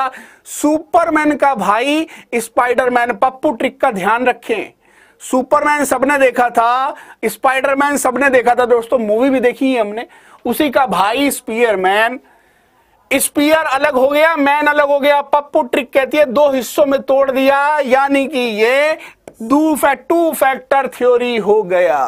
सुपरमैन का भाई स्पाइडरमैन, पप्पू ट्रिक का ध्यान रखें। सुपरमैन सबने देखा था, स्पाइडरमैन सबने देखा था दोस्तों, मूवी भी देखी है हमने। उसी का भाई स्पीयरमैन, स्पीयर अलग हो गया, मैन अलग हो गया, पप्पू ट्रिक कहती है 2 हिस्सों में तोड़ दिया, यानी कि ये टू फैक्टर थ्योरी हो गया,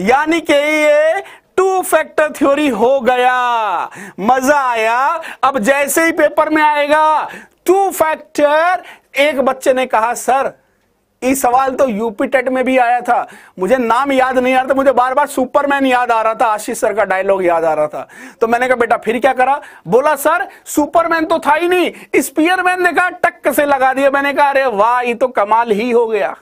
यानी कि ये टू फैक्टर थ्योरी हो गया। मजा आया? अब जैसे ही पेपर में आएगा टू फैक्टर, एक बच्चे ने कहा सर ये सवाल तो यूपीटेट में भी आया था, मुझे नाम याद नहीं आ रहा था, मुझे बार बार सुपरमैन याद आ रहा था, आशीष सर का डायलॉग याद आ रहा था, तो मैंने कहा बेटा फिर क्या करा, बोला सर सुपरमैन तो था ही नहीं, स्पीयरमैन ने कहा, टक्क से लगा दिया। मैंने कहा अरे वाह, ये तो कमाल ही हो गया,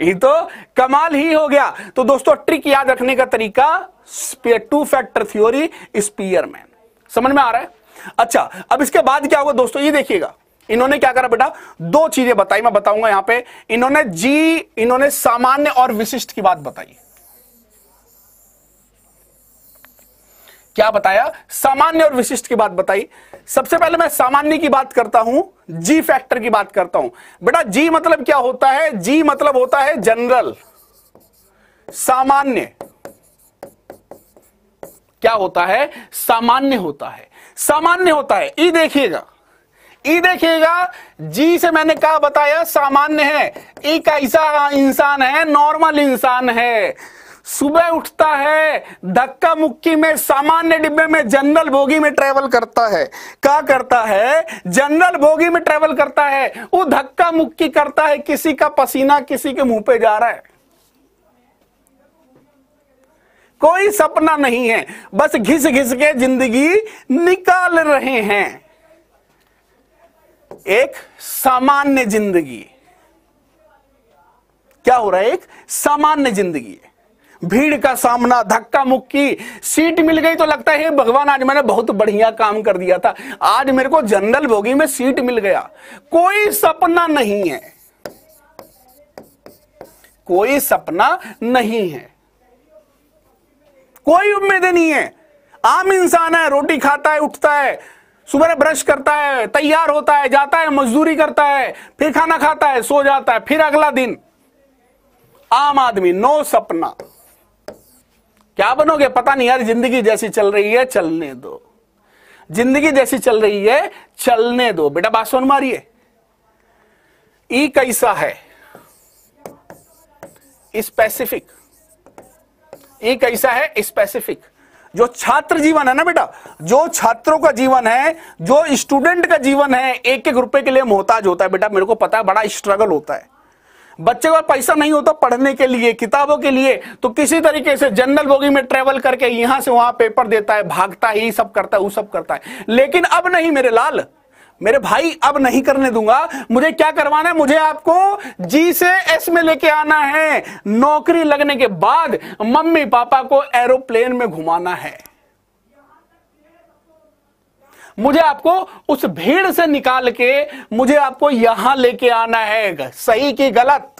ये तो कमाल ही हो गया। तो दोस्तों ट्रिक याद रखने का तरीका, टू फैक्टर थ्योरी, स्पीयरमैन, समझ में आ रहा है? अच्छा, अब इसके बाद क्या होगा दोस्तों, ये देखिएगा इन्होंने क्या करा बेटा, 2 चीजें बताई, मैं बताऊंगा यहां पे। इन्होंने सामान्य और विशिष्ट की बात बताई। क्या बताया? सामान्य और विशिष्ट की बात बताई। सबसे पहले मैं सामान्य की बात करता हूं, जी फैक्टर की बात करता हूं। बेटा जी मतलब क्या होता है, जी मतलब होता है जनरल, सामान्य, क्या होता है, सामान्य होता है, सामान्य होता है। ये देखिएगा, ई देखिएगा, जी से मैंने क्या बताया, सामान्य है। ई कैसा इंसान है, नॉर्मल इंसान है, सुबह उठता है, धक्का मुक्की में, सामान्य डिब्बे में, जनरल बोगी में ट्रेवल करता है। क्या करता है, जनरल बोगी में ट्रेवल करता है, वो धक्का मुक्की करता है, किसी का पसीना किसी के मुंह पे जा रहा है, कोई सपना नहीं है, बस घिस घिस के जिंदगी निकाल रहे हैं, एक सामान्य जिंदगी। क्या हो रहा है, एक सामान्य जिंदगी, भीड़ का सामना, धक्का मुक्की, सीट मिल गई तो लगता है भगवान आज मैंने बहुत बढ़िया काम कर दिया था, आज मेरे को जनरल बोगी में सीट मिल गया। कोई सपना नहीं है, कोई सपना नहीं है, कोई उम्मीद नहीं है। आम इंसान है, रोटी खाता है, उठता है, सुबह ब्रश करता है, तैयार होता है, जाता है, मजदूरी करता है, फिर खाना खाता है, सो जाता है, फिर अगला दिन। आम आदमी, नो सपना, क्या बनोगे पता नहीं यार, जिंदगी जैसी चल रही है चलने दो, जिंदगी जैसी चल रही है चलने दो। बेटा बात सुन मारिए, ई कैसा है, स्पेसिफिक, ई कैसा है, स्पेसिफिक। जो छात्र जीवन है ना बेटा, जो छात्रों का जीवन है, जो स्टूडेंट का जीवन है, एक एक रुपए के लिए मोहताज होता है। बेटा मेरे को पता है बड़ा स्ट्रगल होता है, बच्चे का पैसा नहीं होता पढ़ने के लिए, किताबों के लिए, तो किसी तरीके से जनरल बोगी में ट्रेवल करके यहां से वहां पेपर देता है, भागता है, ये सब करता है, वो सब करता है। लेकिन अब नहीं मेरे लाल, मेरे भाई, अब नहीं करने दूंगा। मुझे क्या करवाना है, मुझे आपको जी से एस में लेके आना है, नौकरी लगने के बाद मम्मी पापा को एरोप्लेन में घुमाना है, मुझे आपको उस भीड़ से निकाल के मुझे आपको यहां लेके आना है। सही की गलत,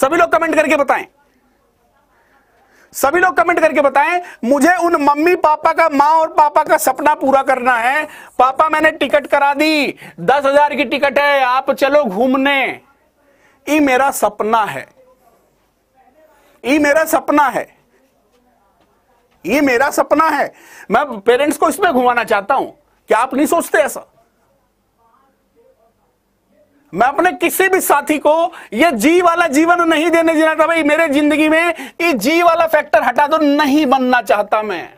सभी लोग कमेंट करके बताएं, सभी लोग कमेंट करके बताएं। मुझे उन मम्मी पापा का, माँ और पापा का सपना पूरा करना है। पापा मैंने टिकट करा दी, 10,000 की टिकट है, आप चलो घूमने, ये मेरा सपना है, ये मेरा सपना है, ये मेरा सपना है, मैं पेरेंट्स को इसमें घुमाना चाहता हूं। क्या आप नहीं सोचते ऐसा? मैं अपने किसी भी साथी को ये जी वाला जीवन नहीं देने देना था, भाई मेरे जिंदगी में ये जी वाला फैक्टर हटा दो, नहीं बनना चाहता मैं।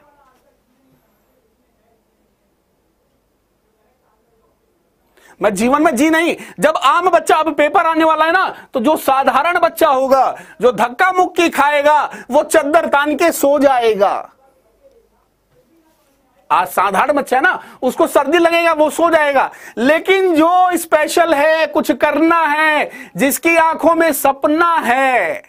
मैं जीवन में जी नहीं, जब आम बच्चा, अब पेपर आने वाला है ना, तो जो साधारण बच्चा होगा, जो धक्का मुक्की खाएगा, वो चद्दर तान के सो जाएगा। आज साधारण बच्चा है ना, उसको सर्दी लगेगा, वो सो जाएगा। लेकिन जो स्पेशल है, कुछ करना है, जिसकी आंखों में सपना है,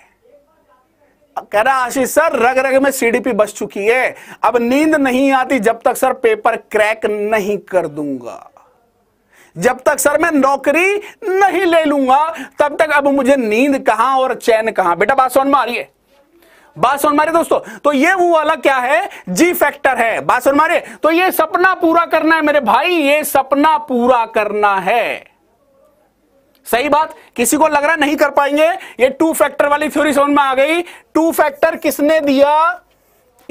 कह रहा आशीष सर रग रग में सीडीपी बस चुकी है, अब नींद नहीं आती जब तक सर पेपर क्रैक नहीं कर दूंगा, जब तक सर मैं नौकरी नहीं ले लूंगा, तब तक अब मुझे नींद कहां और चैन कहां। बेटा बात समझ में आ रही है, बात सुन मारे दोस्तों, तो ये वो वाला क्या है, जी फैक्टर है। बात सुन मारे, तो ये सपना पूरा करना है मेरे भाई, ये सपना पूरा करना है। सही बात, किसी को लग रहा नहीं कर पाएंगे, ये टू फैक्टर वाली थ्योरी समझ में आ गई। टू फैक्टर किसने दिया,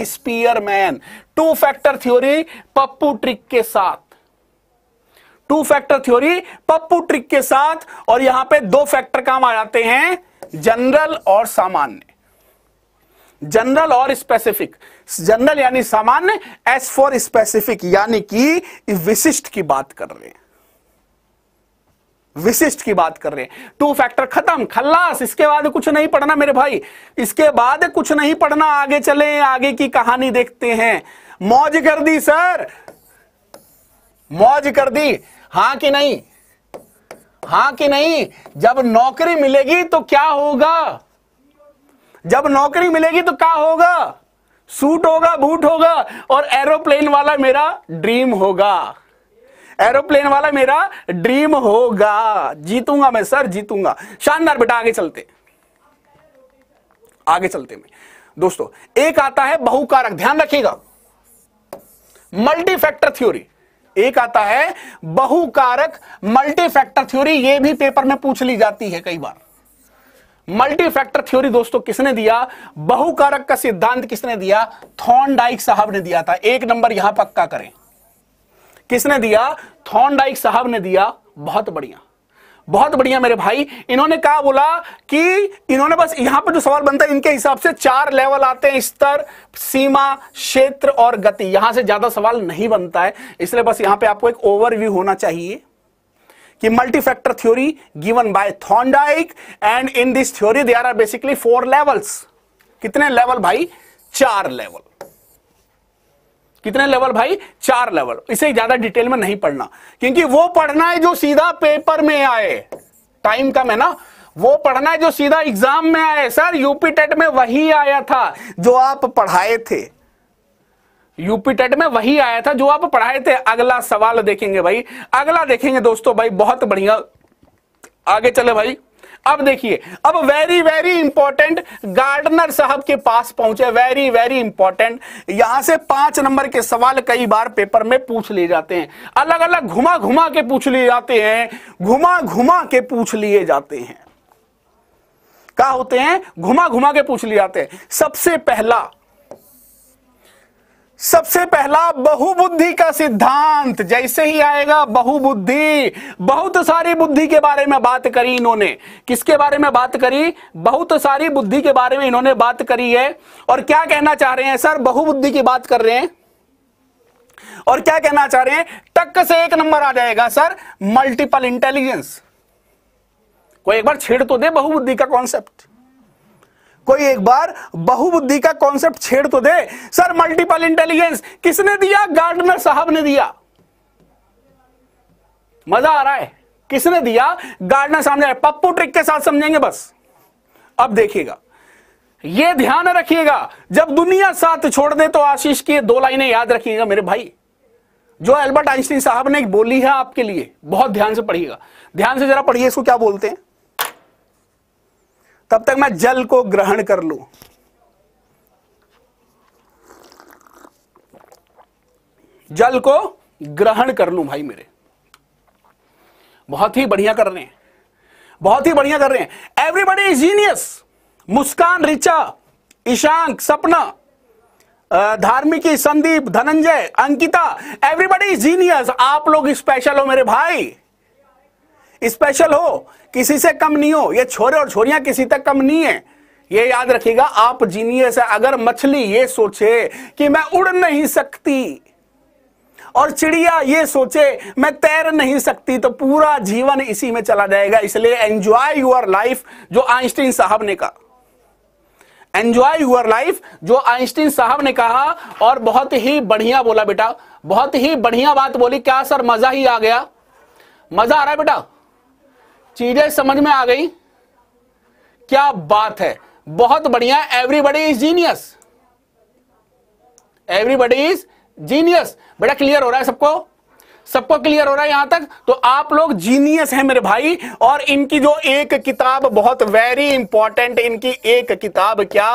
Spearman. Two factor theory Pappu trick के साथ, two factor theory Pappu trick के साथ, और यहां पे दो फैक्टर काम आ जाते हैं, जनरल और सामान्य, जनरल और स्पेसिफिक। जनरल यानी सामान्य, एस फॉर स्पेसिफिक यानी कि विशिष्ट की बात कर रहे हैं, विशिष्ट की बात कर रहे हैं। टू फैक्टर खत्म, खल्लास, इसके बाद कुछ नहीं पढ़ना मेरे भाई, इसके बाद कुछ नहीं पढ़ना। आगे चलें, आगे की कहानी देखते हैं। मौज कर दी सर, मौज कर दी, हां कि नहीं, हां कि नहीं। जब नौकरी मिलेगी तो क्या होगा, जब नौकरी मिलेगी तो क्या होगा, सूट होगा, बूट होगा, और एरोप्लेन वाला मेरा ड्रीम होगा, एरोप्लेन वाला मेरा ड्रीम होगा। जीतूंगा मैं सर, जीतूंगा। शानदार बेटा, आगे चलते, आगे चलते। मैं दोस्तों एक आता है बहुकारक, ध्यान रखिएगा, मल्टी फैक्टर थ्योरी। एक आता है बहुकारक मल्टी फैक्टर थ्योरी, ये भी पेपर में पूछ ली जाती है कई बार। मल्टी फैक्टर थ्योरी दोस्तों किसने दिया, बहुकारक का सिद्धांत किसने दिया, थॉर्नडाइक साहब ने दिया था। एक नंबर यहां पक्का करें, किसने दिया, थॉर्नडाइक साहब ने दिया। बहुत बढ़िया, बहुत बढ़िया मेरे भाई। इन्होंने क्या बोला कि इन्होंने बस यहां पर जो सवाल बनता है इनके हिसाब से चार लेवल आते हैं, स्तर, सीमा, क्षेत्र और गति। यहां से ज्यादा सवाल नहीं बनता है, इसलिए बस यहां पे आपको एक ओवरव्यू होना चाहिए कि multi factor theory given by Thorndike and in this theory there are basically 4 levels. कितने लेवल भाई, 4 लेवल। कितने लेवल भाई, 4 लेवल। इसे ज्यादा डिटेल में नहीं पढ़ना, क्योंकि वो पढ़ना है जो सीधा पेपर में आए, टाइम कम है ना, वो पढ़ना है जो सीधा एग्जाम में आए। सर यूपी टेट में वही आया था जो आप पढ़ाए थे, यूपी टेट में वही आया था जो आप पढ़ाए थे। अगला सवाल देखेंगे भाई, अगला देखेंगे दोस्तों भाई, बहुत बढ़िया आगे चले भाई। अब देखिए, अब वेरी वेरी इंपॉर्टेंट गार्डनर साहब के पास पहुंचे, वेरी वेरी इंपॉर्टेंट। यहां से 5 नंबर के सवाल कई बार पेपर में पूछ लिए जाते हैं, अलग अलग घुमा घुमा के पूछ लिए जाते हैं, घुमा घुमा के पूछ लिए जाते हैं, क्या होते हैं, घुमा घुमा के पूछ लिए जाते हैं। सबसे पहला बहुबुद्धि का सिद्धांत, जैसे ही आएगा बहुबुद्धि, बहुत सारी बुद्धि के बारे में बात करी इन्होंने। किसके बारे में बात करी, बहुत सारी बुद्धि के बारे में इन्होंने बात करी है। और क्या कहना चाह रहे हैं सर, बहुबुद्धि की बात कर रहे हैं, और क्या कहना चाह रहे हैं, टक्क से 1 नंबर आ जाएगा सर मल्टीपल इंटेलिजेंस। कोई एक बार छेड़ तो दे बहुबुद्धि का कॉन्सेप्ट, कोई एक बार बहुबुद्धि का कॉन्सेप्ट छेड़ तो दे। सर मल्टीपल इंटेलिजेंस किसने दिया, गार्डनर साहब ने दिया। मजा आ रहा है, किसने दिया, गार्डनर साहब ने। पप्पू ट्रिक के साथ समझेंगे बस। अब देखिएगा, यह ध्यान रखिएगा, जब दुनिया साथ छोड़ दे तो आशीष की 2 लाइनें याद रखिएगा मेरे भाई, जो एल्बर्ट आइंस्टीन साहब ने बोली है आपके लिए। बहुत ध्यान से पढ़िएगा, ध्यान से जरा पढ़िए, इसको क्या बोलते हैं, तब तक मैं जल को ग्रहण कर लूं। जल को ग्रहण कर लूं भाई मेरे। बहुत ही बढ़िया कर रहे हैं, बहुत ही बढ़िया कर रहे हैं। Everybody is genius, Muskan, Richa, Ishank, Sapna, Dharmiki, Sandeep, Dhananjay, Ankita, everybody is genius. आप लोग स्पेशल हो मेरे भाई, स्पेशल हो, किसी से कम नहीं हो। ये छोरे और छोरियां किसी तक कम नहीं है, ये याद रखिएगा। आप जीनियस है। अगर मछली ये सोचे कि मैं उड़ नहीं सकती और चिड़िया ये सोचे मैं तैर नहीं सकती, तो पूरा जीवन इसी में चला जाएगा। इसलिए एंजॉय योर लाइफ, जो आइंस्टीन साहब ने कहा, एंजॉय यूर लाइफ जो आइंस्टीन साहब ने कहा। और बहुत ही बढ़िया बोला बेटा, बहुत ही बढ़िया बात बोली। क्या सर मजा ही आ गया, मजा आ रहा है बेटा, चीजें समझ में आ गई, क्या बात है, बहुत बढ़िया। Everybody is genius, everybody is genius. बेटा क्लियर हो रहा है सबको, सबको क्लियर हो रहा है यहां तक? तो आप लोग जीनियस हैं मेरे भाई। और इनकी जो एक किताब, बहुत वेरी इंपॉर्टेंट, इनकी एक किताब क्या,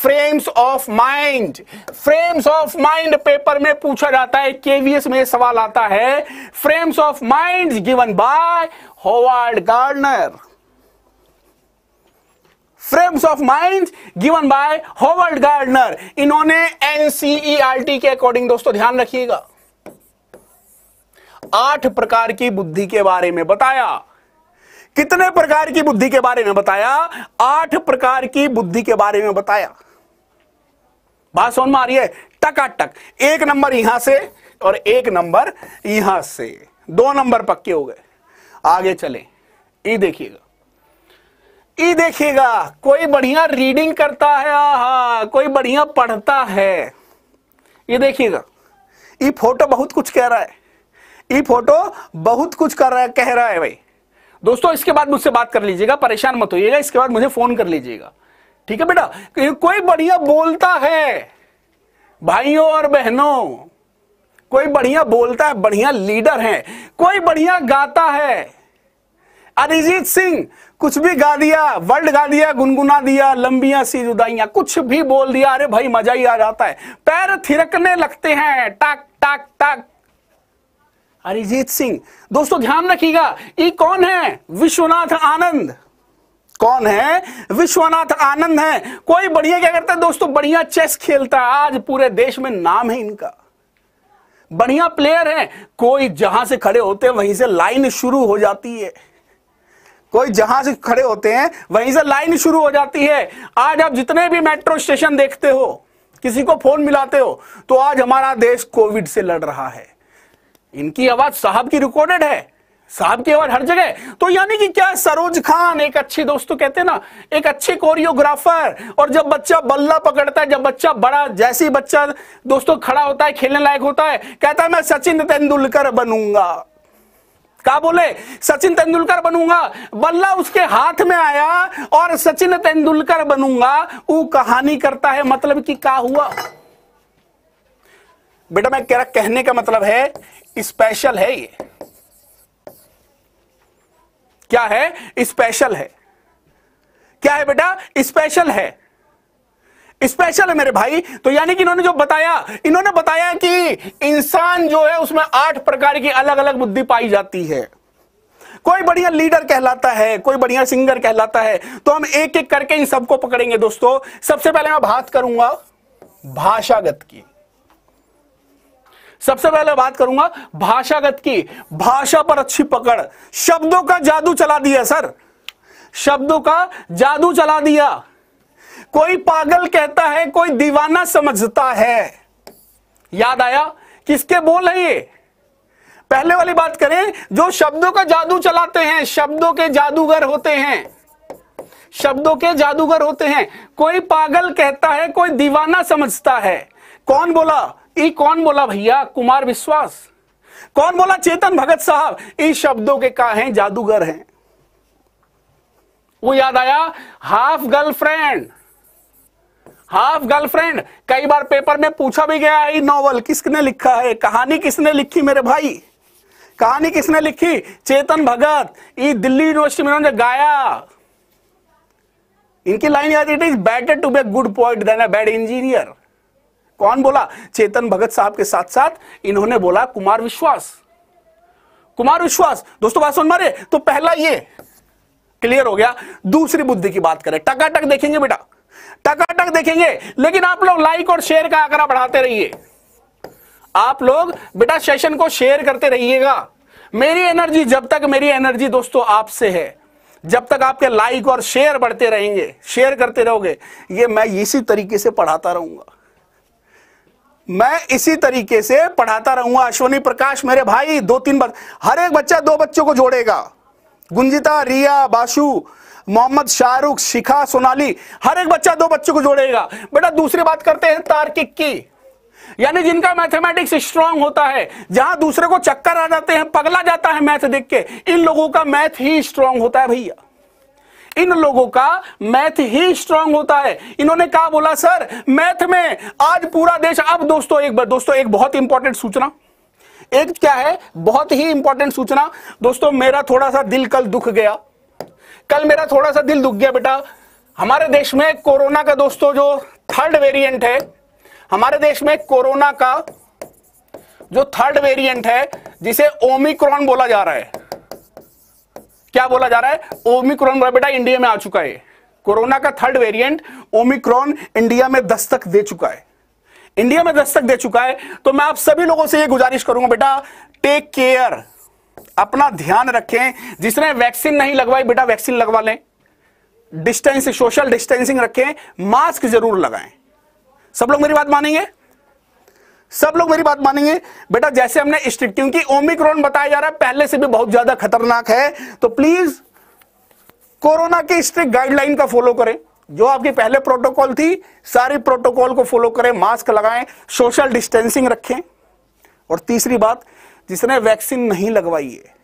frames of mind, frames of mind paper में पूछा जाता है, केवीएस में सवाल आता है। Frames of mind given by Howard Gardner, frames of mind given by Howard Gardner. इन्होंने एनसीईआरटी के अकॉर्डिंग दोस्तों ध्यान रखिएगा 8 प्रकार की बुद्धि के बारे में बताया। कितने प्रकार की बुद्धि के बारे में बताया, 8 प्रकार की बुद्धि के बारे में बताया। बात समझ में आ रही है, टकाटक 1 नंबर यहां से और 1 नंबर यहां से, 2 नंबर पक्के हो गए। आगे चले, ये देखिएगा, ये देखिएगा, कोई बढ़िया रीडिंग करता है, आहा, कोई बढ़िया पढ़ता है। ये देखिएगा, ये फोटो बहुत कुछ कह रहा है, ये फोटो बहुत कुछ कह रहा है भाई। दोस्तों इसके बाद मुझसे बात कर लीजिएगा, परेशान मत होइएगा, इसके बाद मुझे फोन कर लीजिएगा, ठीक है बेटा। कोई बढ़िया बोलता है भाइयों और बहनों, कोई बढ़िया बोलता है, बढ़िया लीडर है, कोई बढ़िया गाता है। अरिजीत सिंह कुछ भी गा दिया, वर्ड गा दिया, गुनगुना दिया, लंबियां सी जुदाइयां, कुछ भी बोल दिया, अरे भाई मजा ही आ जाता है, पैर थिरकने लगते हैं, टाक टाक टाक। अरिजीत सिंह दोस्तों ध्यान रखिएगा, ये कौन है, विश्वनाथ आनंद। कौन है? विश्वनाथ आनंद है। कोई बढ़िया क्या करता है दोस्तों, बढ़िया चेस खेलता है, आज पूरे देश में नाम है इनका, बढ़िया प्लेयर है। कोई जहां से खड़े होते हैं वहीं से लाइन शुरू हो जाती है, कोई जहां से खड़े होते हैं वहीं से लाइन शुरू हो जाती है। आज आप जितने भी मेट्रो स्टेशन देखते हो, किसी को फोन मिलाते हो, तो आज हमारा देश कोविड से लड़ रहा है। इनकी आवाज साहब की रिकॉर्डेड है, साहब की आवाज हर जगह। तो यानी कि क्या, सरोज खान एक अच्छी, दोस्तों कहते हैं ना, एक अच्छे कोरियोग्राफर। और जब बच्चा बल्ला पकड़ता है, जब बच्चा बड़ा, जैसे ही बच्चा दोस्तों खड़ा होता है, खेलने लायक होता है, कहता है मैं सचिन तेंदुलकर बनूंगा। क्या बोले? सचिन तेंदुलकर बनूंगा। बल्ला उसके हाथ में आया और सचिन तेंदुलकर बनूंगा, वो कहानी करता है। मतलब कि क्या हुआ बेटा, मैं कह रहा, कहने का मतलब है स्पेशल है। ये क्या है? स्पेशल है। क्या है बेटा? स्पेशल है, स्पेशल है मेरे भाई। तो यानी कि इन्होंने जो बताया, इन्होंने बताया कि इंसान जो है उसमें 8 प्रकार की अलग अलग बुद्धि पाई जाती है। कोई बढ़िया लीडर कहलाता है, कोई बढ़िया सिंगर कहलाता है। तो हम एक एक करके इन सबको पकड़ेंगे दोस्तों। सबसे पहले मैं बात करूंगा भाषागत की। सबसे पहले बात करूंगा भाषागत की। भाषा पर अच्छी पकड़, शब्दों का जादू चला दिया सर, शब्दों का जादू चला दिया। कोई पागल कहता है, कोई दीवाना समझता है। याद आया किसके बोल है ये? पहले वाली बात करें, जो शब्दों का जादू चलाते हैं, शब्दों के जादूगर होते हैं, शब्दों के जादूगर होते हैं। कोई पागल कहता है, कोई दीवाना समझता है। कौन बोला? ये कौन बोला भैया? कुमार विश्वास। कौन बोला? चेतन भगत साहब। ये शब्दों के का हैं, जादूगर हैं। वो याद आया? हाफ गर्लफ्रेंड, हाफ गर्लफ्रेंड कई बार पेपर में पूछा भी गया है। नॉवल किसने लिखा है? कहानी किसने लिखी मेरे भाई? कहानी किसने लिखी? चेतन भगत। ये दिल्ली यूनिवर्सिटी में उन्होंने गाया। इनकी लाइन याद, it is better to be a good poet than a bad engineer. कौन बोला? चेतन भगत साहब के साथ साथ इन्होंने बोला कुमार विश्वास, कुमार विश्वास। दोस्तों बात सुन मारे, तो पहला ये क्लियर हो गया। दूसरी बुद्धि की बात करें, टकाटक देखेंगे बेटा, टकाटक देखेंगे। लेकिन आप लोग लाइक और शेयर का आंकड़ा बढ़ाते रहिए। आप लोग बेटा सेशन को शेयर करते रहिएगा। मेरी एनर्जी, जब तक मेरी एनर्जी दोस्तों आपसे है, जब तक आपके लाइक और शेयर बढ़ते रहेंगे, शेयर करते रहोगे, ये मैं इसी तरीके से पढ़ाता रहूंगा, मैं इसी तरीके से पढ़ाता रहूंगा। अश्वनी प्रकाश मेरे भाई, 2-3 बार, हर एक बच्चा 2 बच्चों को जोड़ेगा। गुंजिता, रिया, बाशु, मोहम्मद, शाहरुख, शिखा, सोनाली, हर एक बच्चा 2 बच्चों को जोड़ेगा बेटा। दूसरी बात करते हैं तार्किक की, यानी जिनका मैथमेटिक्स स्ट्रांग होता है, जहां दूसरे को चक्कर आ जाते हैं, पगला जाता है मैथ देख के, इन लोगों का मैथ ही स्ट्रांग होता है भैया, इन लोगों का मैथ ही स्ट्रांग होता है। इन्होंने क्या बोला सर? मैथ में आज पूरा देश। अब दोस्तों एक बार, दोस्तों एक बहुत इंपॉर्टेंट सूचना, एक क्या है, बहुत ही इंपॉर्टेंट सूचना। दोस्तों मेरा थोड़ा सा दिल कल दुख गया, कल मेरा थोड़ा सा दिल दुख गया बेटा। हमारे देश में कोरोना का दोस्तों जो 3rd वेरिएंट है, हमारे देश में कोरोना का जो 3rd वेरिएंट है, जिसे ओमिक्रॉन बोला जा रहा है, क्या बोला जा रहा है? ओमिक्रॉन बेटा इंडिया में आ चुका है। कोरोना का 3rd वेरिएंट ओमिक्रॉन इंडिया में दस्तक दे चुका है, इंडिया में दस्तक दे चुका है। तो मैं आप सभी लोगों से ये गुजारिश करूंगा बेटा, टेक केयर, अपना ध्यान रखें। जिसने वैक्सीन नहीं लगवाई बेटा, वैक्सीन लगवा लें, डिस्टेंस, सोशल डिस्टेंसिंग रखें, मास्क जरूर लगाएं। सब लोग मेरी बात मानेंगे? सब लोग मेरी बात मानेंगे बेटा? जैसे हमने स्ट्रिक्ट, क्योंकि ओमिक्रॉन बताया जा रहा है पहले से भी बहुत ज्यादा खतरनाक है, तो प्लीज कोरोना की स्ट्रिक्ट गाइडलाइन का फॉलो करें। जो आपकी पहले प्रोटोकॉल थी, सारी प्रोटोकॉल को फॉलो करें, मास्क लगाएं, सोशल डिस्टेंसिंग रखें। और तीसरी बात, जिसने वैक्सीन नहीं लगवाई है,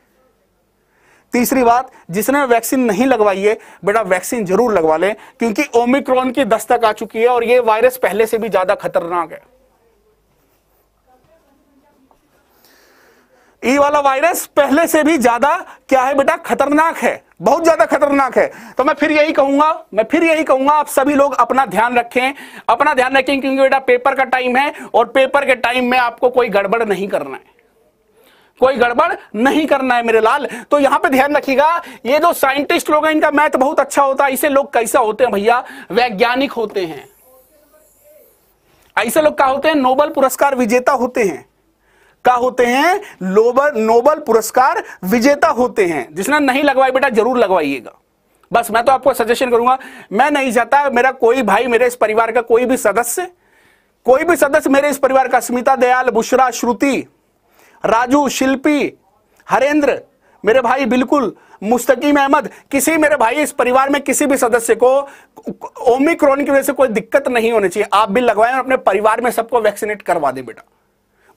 तीसरी बात जिसने वैक्सीन नहीं लगवाई है बेटा, वैक्सीन जरूर लगवा लें, क्योंकि ओमिक्रॉन की दस्तक आ चुकी है और ये वायरस पहले से भी ज्यादा खतरनाक है। ये वाला वायरस पहले से भी ज्यादा क्या है बेटा? खतरनाक है, बहुत ज्यादा खतरनाक है। तो मैं फिर यही कहूंगा, मैं फिर यही कहूंगा, आप सभी लोग अपना ध्यान रखें, अपना ध्यान रखें, क्योंकि बेटा पेपर का टाइम है और पेपर के टाइम में आपको कोई गड़बड़ नहीं करना है। कोई गड़बड़ नहीं करना है मेरे लाल। तो यहां पे ध्यान रखिएगा, ये जो साइंटिस्ट लोग हैं इनका मैथ बहुत अच्छा होता है। इसे लोग कैसा होते हैं भैया, वैज्ञानिक होते हैं। ऐसे लोग क्या होते हैं, नोबेल पुरस्कार विजेता होते हैं। क्या होते हैं, नोबेल पुरस्कार विजेता होते हैं। जिसने नहीं लगवाई बेटा जरूर लगवाइएगा। बस मैं तो आपको सजेशन करूंगा, मैं नहीं चाहता मेरा कोई भाई, मेरे इस परिवार का कोई भी सदस्य मेरे इस परिवार का, स्मिता, दयाल, बुशरा, श्रुति, राजू, शिल्पी, हरेंद्र, मेरे भाई बिल्कुल, मुस्तकीम अहमद, किसी मेरे भाई इस परिवार में किसी भी सदस्य को ओमिक्रॉन की वजह से कोई दिक्कत नहीं होनी चाहिए। आप भी लगवाएं और अपने परिवार में सबको वैक्सीनेट करवा दें बेटा।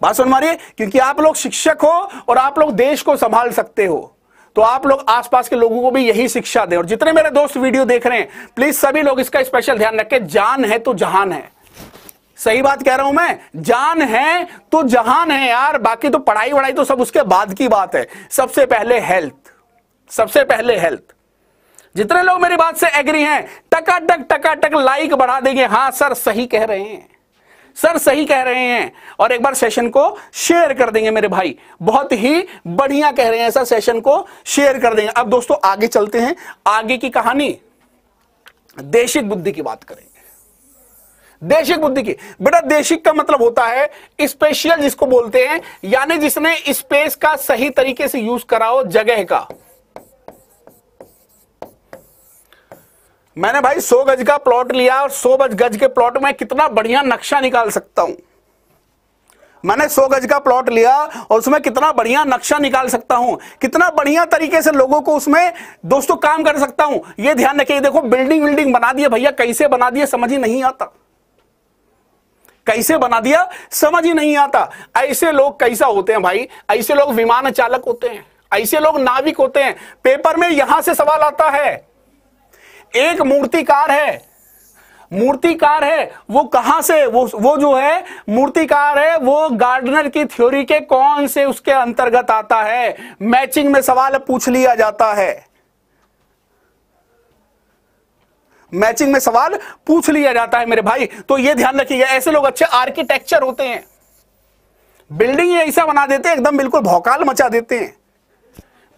बात सुन मारिए, क्योंकि आप लोग शिक्षक हो और आप लोग देश को संभाल सकते हो, तो आप लोग आसपास के लोगों को भी यही शिक्षा दें। और जितने मेरे दोस्त वीडियो देख रहे हैं, प्लीज सभी लोग इसका स्पेशल ध्यान रखें। जान है तो जहान है, सही बात कह रहा हूं मैं, जान है तो जहान है यार। बाकी तो पढ़ाई वढ़ाई तो सब उसके बाद की बात है। सबसे पहले हेल्थ। जितने लोग मेरी बात से एग्री हैं टकाटक लाइक बढ़ा देंगे। हाँ सर सही कह रहे हैं, सर सही कह रहे हैं। और एक बार सेशन को शेयर कर देंगे मेरे भाई, बहुत ही बढ़िया कह रहे हैं सर, सेशन को शेयर कर देंगे। अब दोस्तों आगे चलते हैं, आगे की कहानी देशिक बुद्धि की बात करेंगे। देशिक बुद्धि की बेटा, देशिक का मतलब होता है स्पेशियल, जिसको बोलते हैं, यानी जिसने स्पेस का सही तरीके से यूज करा हो, जगह का। मैंने भाई 100 गज का प्लॉट लिया और 100 गज के प्लॉट में कितना बढ़िया नक्शा निकाल सकता हूं। मैंने 100 गज का प्लॉट लिया और उसमें कितना बढ़िया नक्शा निकाल सकता हूं, कितना बढ़िया तरीके से लोगों को उसमें दोस्तों काम कर सकता हूं। ये ध्यान रखिए, देखो बिल्डिंग बना दिए भैया, कैसे बना दिए समझ ही नहीं आता, कैसे बना दिया समझ ही नहीं आता। ऐसे लोग कैसा होते हैं भाई, ऐसे लोग विमान चालक होते हैं, ऐसे लोग नाविक होते हैं। पेपर में यहां से सवाल आता है, एक मूर्तिकार है वो कहां से, वो जो है मूर्तिकार है वो गार्डनर की थ्योरी के कौन से उसके अंतर्गत आता है। मैचिंग में सवाल पूछ लिया जाता है, मैचिंग में सवाल पूछ लिया जाता है मेरे भाई। तो ये ध्यान रखिएगा, ऐसे लोग अच्छे आर्किटेक्चर होते हैं, बिल्डिंग ऐसा बना देते हैं एकदम, बिल्कुल भौकाल मचा देते हैं।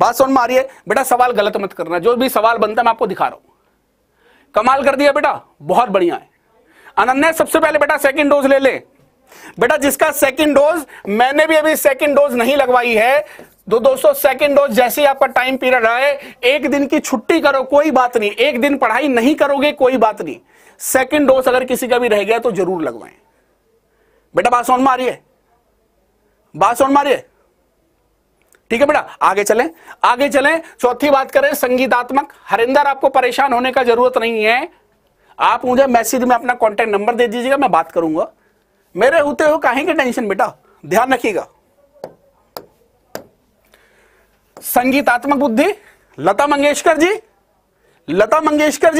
बात सुन मारिए बेटा, सवाल गलत मत करना, जो भी सवाल बनता है मैं आपको दिखा रहा हूं। कमाल कर दिया बेटा, बहुत बढ़िया है। अनन्या सबसे पहले बेटा सेकंड डोज ले ले बेटा, जिसका सेकंड डोज, मैंने भी अभी सेकंड डोज नहीं लगवाई है। तो दोस्तों सेकंड डोज जैसे ही आपका टाइम पीरियड आए, एक दिन की छुट्टी करो, कोई बात नहीं। एक दिन पढ़ाई नहीं करोगे कोई बात नहीं, सेकंड डोज अगर किसी का भी रह गया तो जरूर लगवाएं बेटा। बात समझ में आ रही है। ठीक है बेटा, आगे चलें। चौथी बात करें संगीतात्मक। हरिंदर आपको परेशान होने का जरूरत नहीं है, आप मुझे मैसेज में अपना कांटेक्ट नंबर दे दीजिएगा, मैं बात करूंगा। मेरे होते हो काहे की टेंशन बेटा, ध्यान रखिएगा। संगीतात्मक बुद्धि, लता मंगेशकर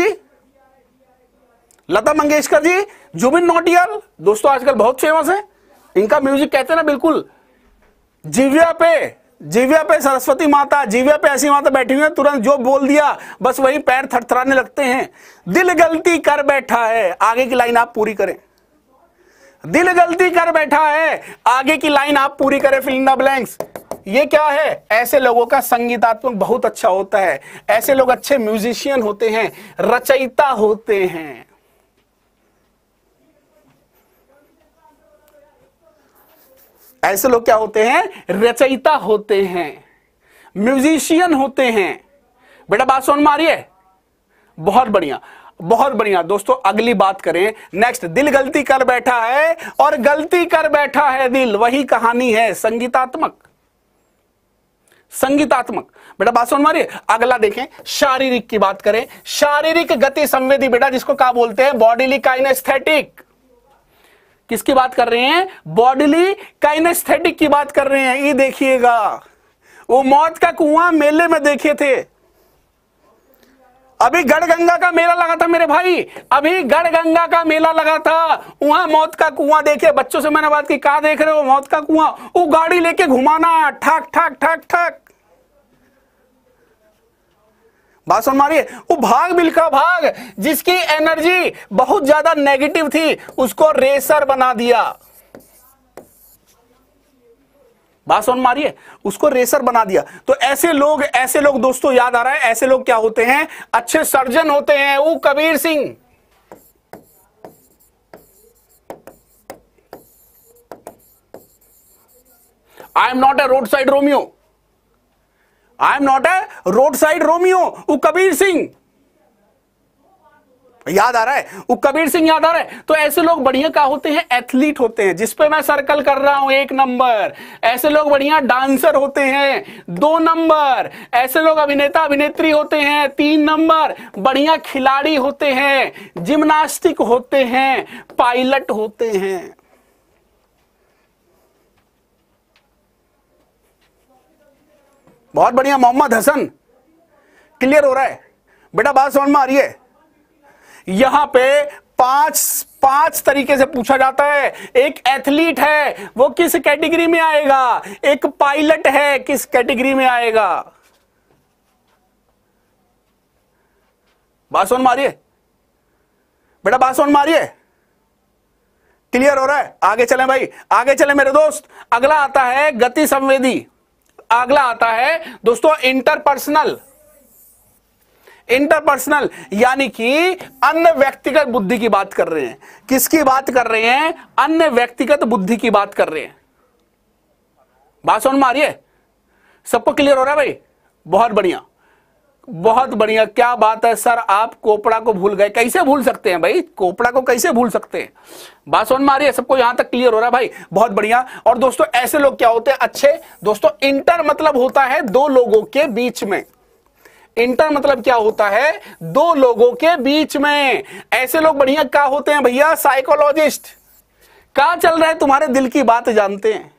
जी, जुबिन नौटियाल दोस्तों आजकल बहुत फेमस है, इनका म्यूजिक कहते हैं ना बिल्कुल, जीव्या पे सरस्वती माता, जीव्या पे ऐसी माता बैठी हुई है, तुरंत जो बोल दिया बस वही पैर थरथराने लगते हैं। दिल गलती कर बैठा है, आगे की लाइन आप पूरी करें। दिल गलती कर बैठा है, आगे की लाइन आप पूरी करें, फिल इन द ब्लैंक्स। ये क्या है, ऐसे लोगों का संगीतात्मक बहुत अच्छा होता है। ऐसे लोग अच्छे म्यूजिशियन होते हैं, रचयिता होते हैं। ऐसे लोग क्या होते हैं, रचयिता होते हैं, म्यूजिशियन होते हैं बेटा। बात सुन मारिए, बहुत बढ़िया। दोस्तों अगली बात करें, नेक्स्ट, दिल गलती कर बैठा है और गलती कर बैठा है दिल, वही कहानी है संगीतात्मक बेटा। बात सुन मारिए, अगला देखें शारीरिक की बात करें। शारीरिक गति संवेदी बेटा, जिसको क्या बोलते हैं, बॉडीली काइनेस्थेटिक। किसकी बात कर रहे हैं, बॉडीली काइनेस्थेटिक की बात कर रहे हैं। ये देखिएगा, वो मौत का कुआं मेले में देखे थे, अभी गढ़गंगा का मेला लगा था मेरे भाई, वहां मौत का कुआं देखे। बच्चों से मैंने बात की, कहां देख रहे हो मौत का कुआं, वो गाड़ी लेके घुमाना, ठक ठक ठक ठक। बात सुन मारिए, वो भाग बिल्का भाग, जिसकी एनर्जी बहुत ज्यादा नेगेटिव थी उसको रेसर बना दिया। बात समझ में आ रही है, उसको रेसर बना दिया। तो ऐसे लोग दोस्तों याद आ रहा है, ऐसे लोग क्या होते हैं, अच्छे सर्जन होते हैं। वो Kabir Singh, I am not a road side Romeo, I am not a road side Romeo, वो कबीर सिंह याद आ रहा है, वो कबीर सिंह याद आ रहा है। तो ऐसे लोग बढ़िया क्या होते हैं, एथलीट होते हैं, जिस पे मैं सर्कल कर रहा हूं 1 नंबर। ऐसे लोग बढ़िया डांसर होते हैं 2 नंबर। ऐसे लोग अभिनेता अभिनेत्री होते हैं 3 नंबर। बढ़िया खिलाड़ी होते हैं, जिम्नास्टिक होते हैं, पायलट होते हैं। बहुत बढ़िया मोहम्मद हसन, क्लियर हो रहा है बेटा, बात समझ में आ रही है। यहां पे पांच तरीके से पूछा जाता है। एक एथलीट है, वो किस कैटेगरी में आएगा। एक पायलट है, किस कैटेगरी में आएगा। बात समझ में आ रही है बेटा, बात समझ में आ रही है, क्लियर हो रहा है। आगे चलें भाई, आगे चलें मेरे दोस्त। अगला आता है गति संवेदी, अगला आता है दोस्तों इंटरपर्सनल। इंटरपर्सनल यानी कि अन्य व्यक्तिगत बुद्धि की बात कर रहे हैं। किसकी बात कर रहे हैं, अन्य व्यक्तिगत बुद्धि की बात कर रहे हैं। बात समझ में आ रही है, सबको क्लियर हो रहा है भाई। बहुत बढ़िया, बहुत बढ़िया, क्या बात है सर, आप कोपड़ा को भूल गए। कैसे भूल सकते हैं भाई, कोपड़ा को कैसे भूल सकते हैं। बात समझ में आ रही है, सबको यहां तक क्लियर हो रहा है भाई, बहुत बढ़िया। और दोस्तों ऐसे लोग क्या होते हैं, अच्छे दोस्तों। इंटर मतलब होता है दो लोगों के बीच में, इंटर मतलब क्या होता है, दो लोगों के बीच में। ऐसे लोग बढ़िया क्या होते हैं भैया, साइकोलॉजिस्ट। क्या चल रहा है तुम्हारे दिल की बात जानते हैं,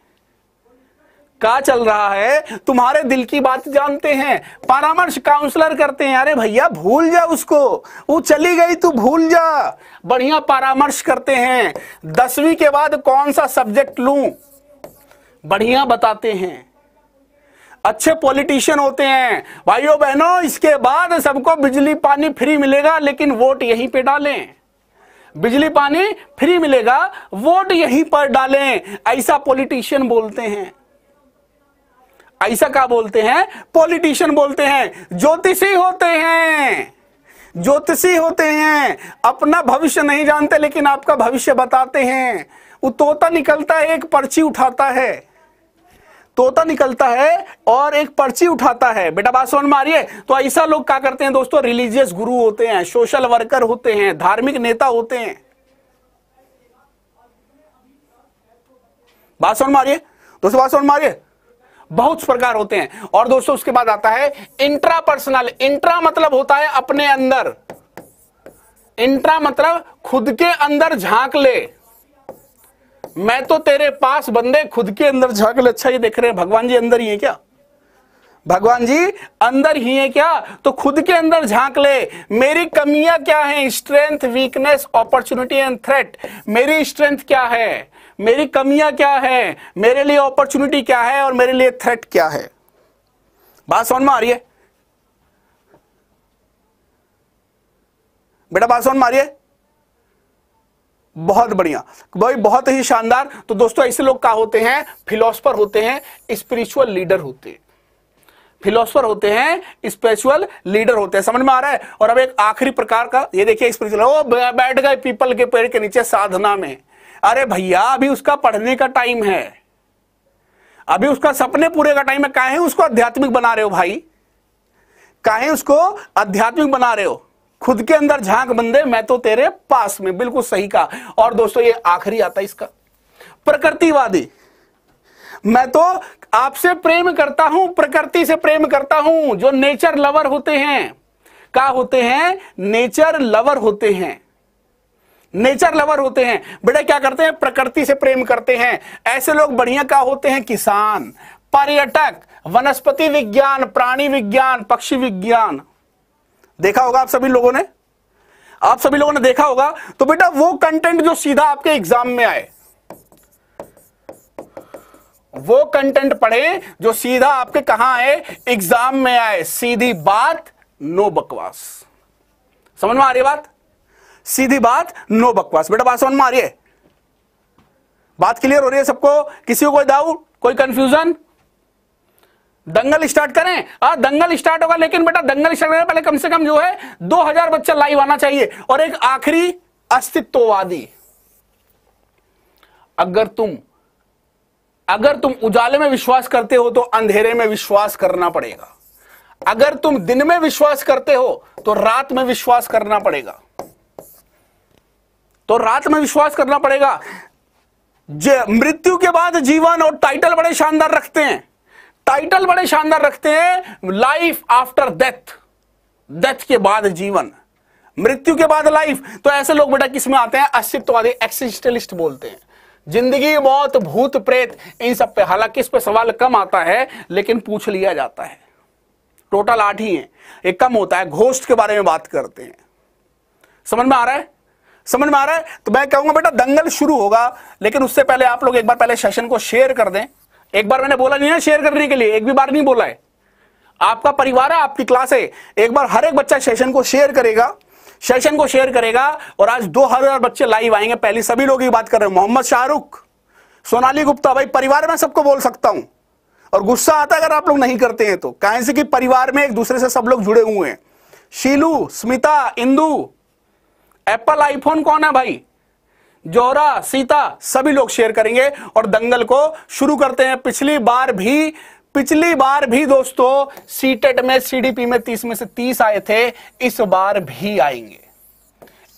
क्या चल रहा है तुम्हारे दिल की बात जानते हैं। परामर्श काउंसलर करते हैं, अरे भैया भूल जा उसको, वो चली गई तू भूल जा, बढ़िया परामर्श करते हैं। 10वीं के बाद कौन सा सब्जेक्ट लूं, बढ़िया बताते हैं। अच्छे पॉलिटिशियन होते हैं। भाइयों बहनों, इसके बाद सबको बिजली पानी फ्री मिलेगा, लेकिन वोट यहीं पे डालें। बिजली पानी फ्री मिलेगा, वोट यहीं पर डालें, ऐसा पॉलिटिशियन बोलते हैं। ऐसा क्या बोलते हैं, पॉलिटिशियन बोलते हैं। ज्योतिषी होते हैं, ज्योतिषी होते हैं। अपना भविष्य नहीं जानते, लेकिन आपका भविष्य बताते हैं। वो तोता निकलता है, एक पर्ची उठाता है, तोता निकलता है और एक पर्ची उठाता है। बेटा बात समझ में आ रही है। तो ऐसा लोग क्या करते हैं दोस्तों, रिलीजियस गुरु होते हैं, सोशल वर्कर होते हैं, धार्मिक नेता होते हैं। बात समझ में आ रही है दोस्तों, बात समझ में आ रही है। बहुत प्रकार होते हैं। और दोस्तों उसके बाद आता है इंट्रापर्सनल। इंट्रा मतलब होता है अपने अंदर, इंट्रा मतलब खुद के अंदर झांक ले। मैं तो तेरे पास बंदे, खुद के अंदर झांक ले। अच्छा ये देख रहे हैं भगवान जी अंदर ही है क्या, भगवान जी अंदर ही है क्या, तो खुद के अंदर झांक ले। मेरी कमियां क्या है, strength, weakness, opportunity and threat. मेरी स्ट्रेंथ क्या है, मेरी कमियां क्या है, मेरे लिए अपॉर्चुनिटी क्या है और मेरे लिए थ्रेट क्या है। बात समझ में आ रही है बेटा, बात समझ में आ रही है। बहुत बढ़िया भाई, बहुत ही शानदार। तो दोस्तों ऐसे लोग क्या होते हैं, फिलोसफर होते हैं, स्पिरिचुअल लीडर होते हैं। फिलोसफर होते हैं, स्पिरिचुअल लीडर होते हैं, समझ में आ रहा है। और अब एक आखिरी प्रकार का, ये देखिए स्पिरिचुअल, वो बैठ गए पीपल के पेड़ के नीचे साधना में। अरे भैया अभी उसका पढ़ने का टाइम है, अभी उसका सपने पूरे का टाइम है, काहे उसको आध्यात्मिक बना रहे हो भाई, काहे उसको आध्यात्मिक बना रहे हो। खुद के अंदर झांक बंदे, मैं तो तेरे पास में, बिल्कुल सही कहा। और दोस्तों ये आखिरी आता है इसका, प्रकृतिवादी। मैं तो आपसे प्रेम करता हूं, प्रकृति से प्रेम करता हूं। जो नेचर लवर होते हैं, क्या होते हैं, नेचर लवर होते हैं, नेचर लवर होते हैं। बेटा क्या करते हैं, प्रकृति से प्रेम करते हैं। ऐसे लोग बढ़िया क्या होते हैं, किसान, पर्यटक, वनस्पति विज्ञान, प्राणी विज्ञान, पक्षी विज्ञान। देखा होगा आप सभी लोगों ने, आप सभी लोगों ने देखा होगा। तो बेटा वो कंटेंट जो सीधा आपके एग्जाम में आए, वो कंटेंट पढ़े जो सीधा आपके कहां आए, एग्जाम में आए। सीधी बात, नो बकवास, समझ में आ रही है बात, सीधी बात, नो बकवास। बेटा बात समझ में आ रही है, बात क्लियर हो रही है सबको? किसी को कोई डाउट, कोई कंफ्यूजन? दंगल स्टार्ट करें? हाँ, दंगल स्टार्ट होगा, लेकिन बेटा दंगल स्टार्ट करने पहले कम से कम जो है 2000 बच्चा लाइव आना चाहिए। और एक आखिरी अस्तित्ववादी, अगर तुम उजाले में विश्वास करते हो तो अंधेरे में विश्वास करना पड़ेगा, अगर तुम दिन में विश्वास करते हो तो रात में विश्वास करना पड़ेगा। तो रात में विश्वास करना पड़ेगा। मृत्यु के बाद जीवन और टाइटल बड़े शानदार रखते हैं, टाइटल बड़े शानदार रखते हैं, लाइफ आफ्टर डेथ, डेथ के बाद जीवन, मृत्यु के बाद लाइफ। तो ऐसे लोग बेटा किसमें आते हैं? अस्तित्ववादी, एक्सिस्टेंशियलिस्ट बोलते हैं। जिंदगी, मौत, भूत, प्रेत, इन सब पे हालांकि इस पे सवाल कम आता है लेकिन पूछ लिया जाता है। टोटल 8 ही है, एक कम होता है। घोस्ट के बारे में बात करते हैं। समझ में आ रहा है? समझ में आ रहा है? तो मैं कहूंगा बेटा दंगल शुरू होगा, लेकिन उससे पहले आप लोग एक बार पहले सेशन को शेयर कर दें। एक बार मैंने बोला नहीं है शेयर करने के लिए, एक भी बार नहीं बोला है। आपका परिवार है, आपकी क्लास है, एक बार हर एक बच्चा सेशन को शेयर करेगा, सेशन को शेयर करेगा। और आज 2000 बच्चे लाइव आएंगे। पहले सभी लोग ये बात कर रहे हैं, मोहम्मद शाहरुख, सोनाली गुप्ता, भाई परिवार में सबको बोल सकता हूं। और गुस्सा आता अगर आप लोग नहीं करते हैं तो, कहां से कि परिवार में एक दूसरे से सब लोग जुड़े हुए हैं। शीलू, स्मिता, इंदू, एप्पल आईफोन कौन है भाई, जोहरा, सीता, सभी लोग शेयर करेंगे और दंगल को शुरू करते हैं। पिछली बार भी दोस्तों सीटेट में, सीडीपी में 30 में से 30 आए थे, इस बार भी आएंगे,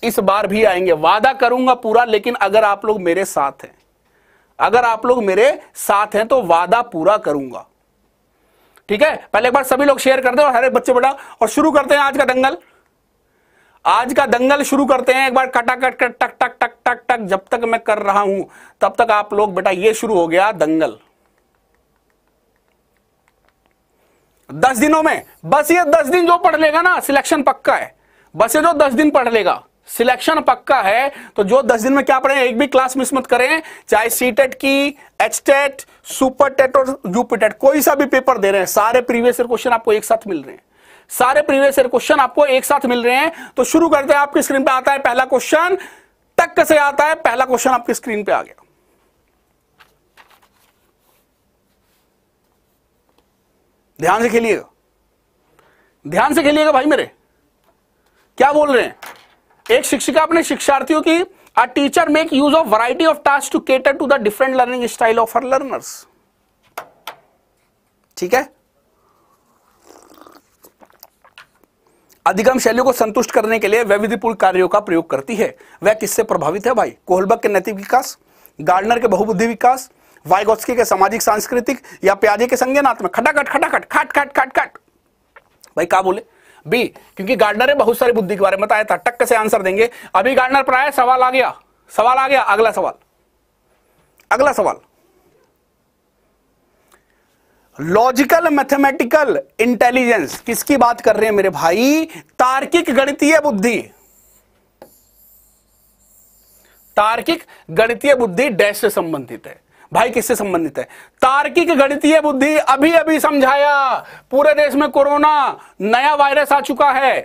इस बार भी आएंगे, वादा करूंगा पूरा। लेकिन अगर आप लोग मेरे साथ हैं, अगर आप लोग मेरे साथ हैं तो वादा पूरा करूंगा, ठीक है? पहले एक बार सभी लोग शेयर कर दो, हर एक बच्चे बेटा, और शुरू करते हैं आज का दंगल। आज का दंगल शुरू करते हैं। एक बार कटाकट कट टक टक टक टक टक, जब तक मैं कर रहा हूं तब तक आप लोग बेटा, ये शुरू हो गया दंगल। 10 दिनों में बस ये 10 दिन जो पढ़ लेगा ना, सिलेक्शन पक्का है। बस ये जो 10 दिन पढ़ लेगा, सिलेक्शन पक्का है। तो जो 10 दिन में क्या पढ़े, एक भी क्लास मिस मत करें। चाहे सीटेट की, एचटेट, सुपर टेट और यूपीटेट, कोई सा भी पेपर दे रहे हैं, सारे प्रीवियस ईयर क्वेश्चन आपको एक साथ मिल रहे हैं, सारे प्रीवियस ईयर क्वेश्चन आपको एक साथ मिल रहे हैं। तो शुरू करते हैं। आपकी स्क्रीन पे आता है पहला क्वेश्चन, टक से आता है पहला क्वेश्चन, आपकी स्क्रीन पे आ गया। ध्यान से खेलिएगा, ध्यान से खेलिएगा भाई मेरे, क्या बोल रहे हैं। एक शिक्षिका अपने शिक्षार्थियों की, a teacher make use of variety of task to cater to the different learning style of her learners, ठीक है? अधिगम शैलियों को संतुष्ट करने के लिए वैविध्यपूर्ण कार्यों का प्रयोग करती है। वह किससे प्रभावित है भाई? कोहलबर्ग के नैतिक विकास, गार्डनर के बहुबुद्धि विकास, वाइगोत्स्की के सामाजिक सांस्कृतिक, या पियाजे के संज्ञानात्मक। खटाखट खटाखट खट खट खट खट, भाई क्या बोले बी, क्योंकि गार्डनर है, बहुत सारी बुद्धि के बारे में बताया था। टक्क से आंसर देंगे। अभी गार्डनर पर आया, सवाल आ गया, सवाल आ गया। अगला सवाल, अगला सवाल, लॉजिकल मैथमेटिकल इंटेलिजेंस किसकी बात कर रहे हैं मेरे भाई? तार्किक गणितीय बुद्धि, तार्किक गणितीय बुद्धि डैश से संबंधित है भाई। किससे संबंधित है तार्किक गणितीय बुद्धि? अभी अभी समझाया, पूरे देश में कोरोना नया वायरस आ चुका है,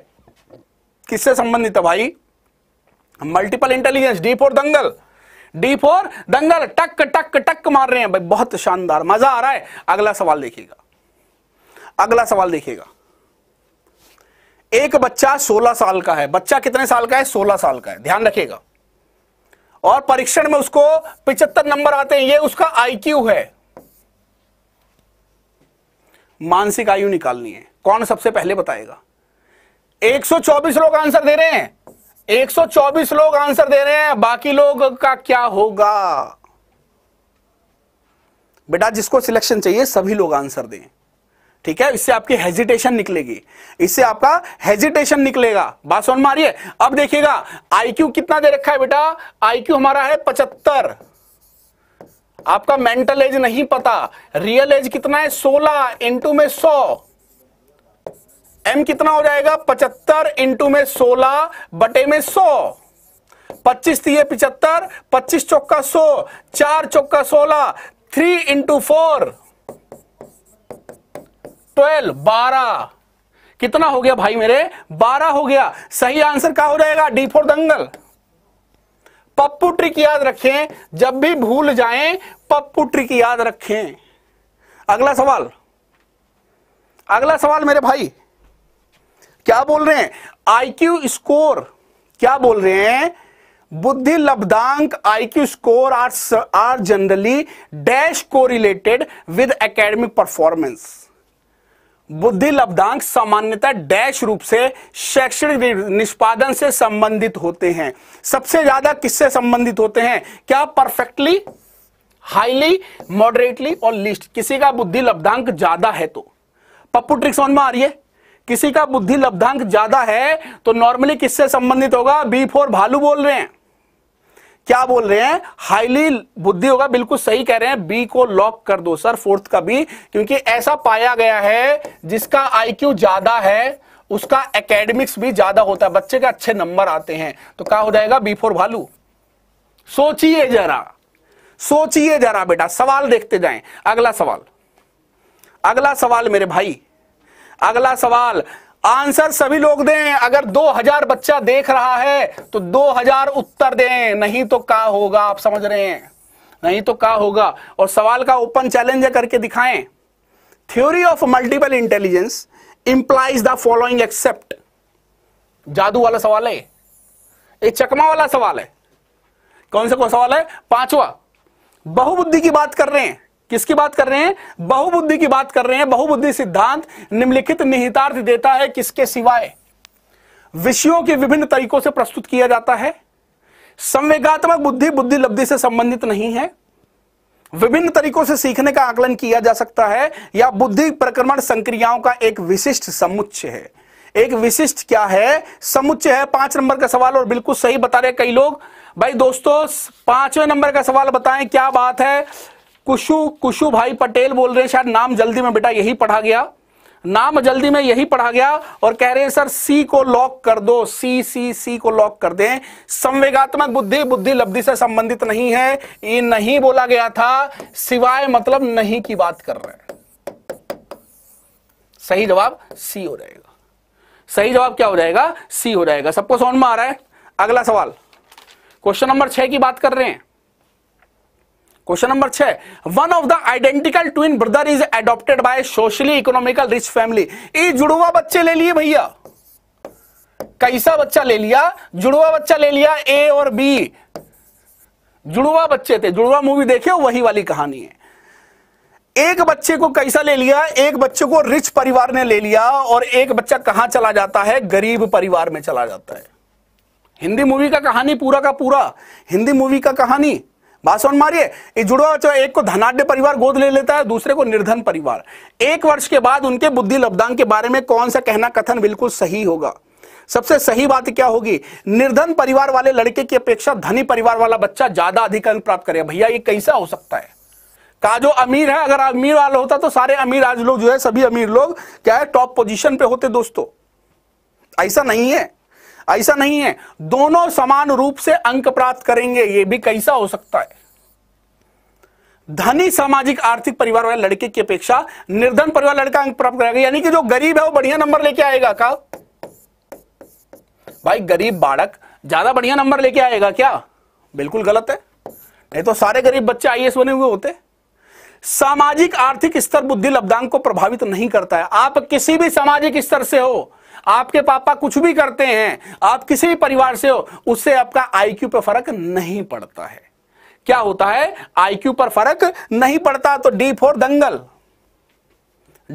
किससे संबंधित है भाई? Multiple intelligence. D for Dangal, D for Dangal. टक टक टक मार रहे हैं भाई, बहुत शानदार, मजा आ रहा है। अगला सवाल देखिएगा, अगला सवाल देखिएगा। एक बच्चा 16 साल का है, बच्चा कितने साल का है? 16 साल का है, ध्यान रखिएगा। और परीक्षण में उसको 75 नंबर आते हैं, ये उसका आईक्यू है, मानसिक आयु निकालनी है। कौन सबसे पहले बताएगा? 124 लोग आंसर दे रहे हैं, 124 लोग आंसर दे रहे हैं, बाकी लोग का क्या होगा? बेटा जिसको सिलेक्शन चाहिए सभी लोग आंसर दें, ठीक है? इससे आपकी हेजिटेशन निकलेगी, इससे आपका हेजिटेशन निकलेगा। बात समझ में आ रही है? अब देखिएगा आईक्यू कितना दे रखा है बेटा, आईक्यू हमारा है 75। आपका मेंटल एज नहीं पता, रियल एज कितना है? 16 इंटू में 100, M कितना हो जाएगा? 75 इंटू में 16 बटे में 100। 25 तीये 75, 25 चौका 100, 4 चौका 16, 3 इंटू 4 12, 12 कितना हो गया भाई मेरे? 12 हो गया। सही आंसर क्या हो जाएगा? D for Dangal. Pappu trick याद रखें, जब भी भूल जाएं पप्पू ट्रिक याद रखें। अगला सवाल, अगला सवाल मेरे भाई क्या बोल रहे हैं, आईक्यू स्कोर क्या बोल रहे हैं, बुद्धि लब्धांक IQ score are generally dash correlated with academic performance. बुद्धि लब्धांक सामान्यतः डैश रूप से शैक्षणिक निष्पादन से संबंधित होते हैं। सबसे ज्यादा किससे संबंधित होते हैं, क्या परफेक्टली, हाईली, मॉडरेटली और लीस्ट। किसी का बुद्धि लब्धांक ज्यादा है तो, पप्पू ट्रिक समझ में आ रही है, किसी का बुद्धि लब्धांक ज्यादा है तो नॉर्मली किससे संबंधित होगा, बी फोर भालू बोल रहे हैं, क्या बोल रहे हैं, हाईली बुद्धि होगा। बिल्कुल सही कह रहे हैं, बी को लॉक कर दो सर, फोर्थ का बी, क्योंकि ऐसा पाया गया है जिसका आईक्यू ज्यादा है उसका एकेडमिक्स भी ज्यादा होता है, बच्चे के अच्छे नंबर आते हैं। तो क्या हो जाएगा, बी फोर भालू। सोचिए जरा, सोचिए जरा बेटा, सवाल देखते जाएं। अगला सवाल, अगला सवाल मेरे भाई, अगला सवाल आंसर सभी लोग दें। अगर 2000 बच्चा देख रहा है तो 2000 उत्तर दें, नहीं तो क्या होगा, आप समझ रहे हैं, नहीं तो क्या होगा। और सवाल का ओपन चैलेंज करके दिखाएं। Theory of multiple intelligence implies the following except. जादू वाला सवाल है, एक चकमा वाला सवाल है, कौन सा सवाल है, पांचवा। बहुबुद्धि की बात कर रहे हैं, किसकी बात कर रहे हैं, बहुबुद्धि की बात कर रहे हैं। बहुबुद्धि सिद्धांत निम्नलिखित निहितार्थ देता है, किसके सिवाय, विषयों के विभिन्न तरीकों से प्रस्तुत किया जाता है, संवेगात्मक बुद्धि बुद्धि लब्धि से संबंधित नहीं है, विभिन्न तरीकों से सीखने का आकलन किया जा सकता है, या बुद्धि प्रक्रमण संक्रियाओं का एक विशिष्ट समुच्चय है। एक विशिष्ट क्या है, समुच्चय है, 5 नंबर का सवाल। और बिल्कुल सही बता रहे कई लोग। भाई दोस्तों 5वें नंबर का सवाल बताएं, क्या बात है। कुशु भाई पटेल बोल रहे हैं, शायद नाम जल्दी में बेटा यही पढ़ा गया, नाम जल्दी में यही पढ़ा गया। और कह रहे हैं सर सी को लॉक कर दो, सी को लॉक कर दें। संवेगात्मक बुद्धि बुद्धि लब्धि से संबंधित नहीं है, ये नहीं बोला गया था, सिवाय मतलब नहीं की बात कर रहे हैं। सही जवाब सी हो जाएगा, सही जवाब क्या हो जाएगा, सी हो जाएगा। सबको समझ में आ रहा है। अगला सवाल क्वेश्चन नंबर 6 की बात कर रहे हैं। Question number 6, one of the identical twin brother is adopted by socially economical rich family. ये जुड़वा बच्चे ले लिए भैया, कैसा बच्चा ले लिया, जुड़वा बच्चा ले लिया, ए और बी जुड़वा बच्चे थे। जुड़वा मूवी देखे हो, वही वाली कहानी है। एक बच्चे को कैसा ले लिया, एक बच्चे को रिच परिवार ने ले लिया, और एक बच्चा कहां चला जाता है, गरीब परिवार में चला जाता है। हिंदी मूवी का कहानी पूरा का पूरा, हिंदी मूवी का कहानी, बात समझ मारिए। ये जुड़वा बच्चा, एक को धनाढ़ परिवार गोद ले लेता है, दूसरे को निर्धन परिवार। 1 वर्ष के बाद उनके बुद्धि लब्धांक के बारे में कौन सा कहना कथन बिल्कुल सही होगा। सबसे सही बात क्या होगी, निर्धन परिवार वाले लड़के की अपेक्षा धनी परिवार वाला बच्चा ज्यादा अधिक अंक प्राप्त करेगा। भैया ये कैसा हो सकता है, का जो अमीर है, अगर अमीर वाला होता तो सारे अमीर आज लोग जो है, सभी अमीर लोग क्या है, टॉप पोजीशन पे होते। दोस्तों ऐसा नहीं है, ऐसा नहीं है। दोनों समान रूप से अंक प्राप्त करेंगे, ये भी कैसा हो सकता है। धनी सामाजिक आर्थिक परिवार वाले लड़के की अपेक्षा निर्धन परिवार लड़का अंक प्राप्त करेगा, यानी कि जो गरीब है वो बढ़िया नंबर लेके आएगा। का भाई गरीब बालक ज्यादा बढ़िया नंबर लेके आएगा क्या, बिल्कुल गलत है, नहीं तो सारे गरीब बच्चे आईएएस बने हुए होते। सामाजिक आर्थिक स्तर बुद्धि लब्धांक को प्रभावित नहीं करता है। आप किसी भी सामाजिक स्तर से हो, आपके पापा कुछ भी करते हैं, आप किसी भी परिवार से हो, उससे आपका आईक्यू पर फर्क नहीं पड़ता है। क्या होता है, आईक्यू पर फर्क नहीं पड़ता। तो D for Dangal,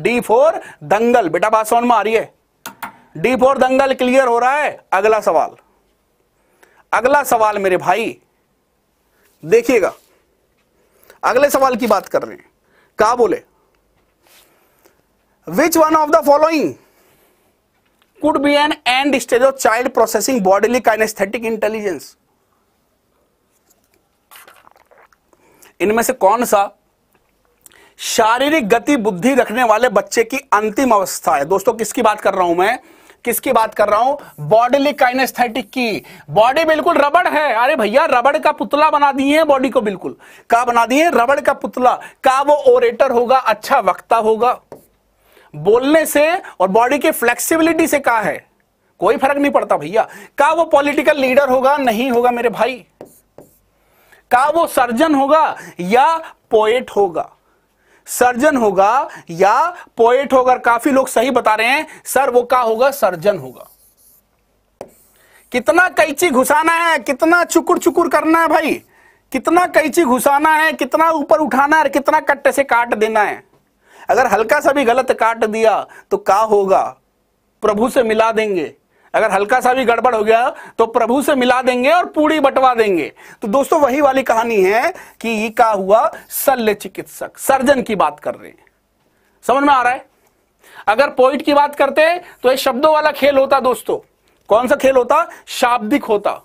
D for Dangal बेटा, बात समझ में आ रही है, डी फोर दंगल क्लियर हो रहा है। अगला सवाल, अगला सवाल मेरे भाई देखिएगा, अगले सवाल की बात कर रहे हैं, क्या बोले, which one of the following could be an end stage of child processing bodily kinesthetic intelligence। इनमें से कौन सा शारीरिक गति बुद्धि रखने वाले बच्चे की अंतिम अवस्था है। दोस्तों किसकी बात कर रहा हूं मैं, किसकी बात कर रहा हूं, बॉडीली काइनेस्थेटिक की। बॉडी बिल्कुल रबड़ है, अरे भैया रबड़ का पुतला बना दिए हैं बॉडी को, बिल्कुल का बना दिए रबड़ का पुतला। का वो ओरेटर होगा, अच्छा वक्ता होगा, बोलने से और बॉडी के फ्लेक्सिबिलिटी से का है कोई फर्क नहीं पड़ता भैया। का वो पॉलिटिकल लीडर होगा, नहीं होगा मेरे भाई। का वो सर्जन होगा या पोएट होगा? सर्जन होगा या पोएट होगा? काफी लोग सही बता रहे हैं सर वो का होगा, सर्जन होगा। कितना कैंची घुसाना है, कितना चुकुर चुकुर करना है भाई, कितना कैंची घुसाना है, कितना ऊपर उठाना है, कितना कट्टे से काट देना है। अगर हल्का सा भी गलत काट दिया तो का होगा, प्रभु से मिला देंगे। अगर हल्का सा भी गड़बड़ हो गया तो प्रभु से मिला देंगे और पूरी बटवा देंगे। तो दोस्तों वही वाली कहानी है कि ये का हुआ शल्य चिकित्सक, सर्जन की बात कर रहे हैं। समझ में आ रहा है? अगर पोइट की बात करते तो ये शब्दों वाला खेल होता दोस्तों। कौन सा खेल होता? शाब्दिक होता।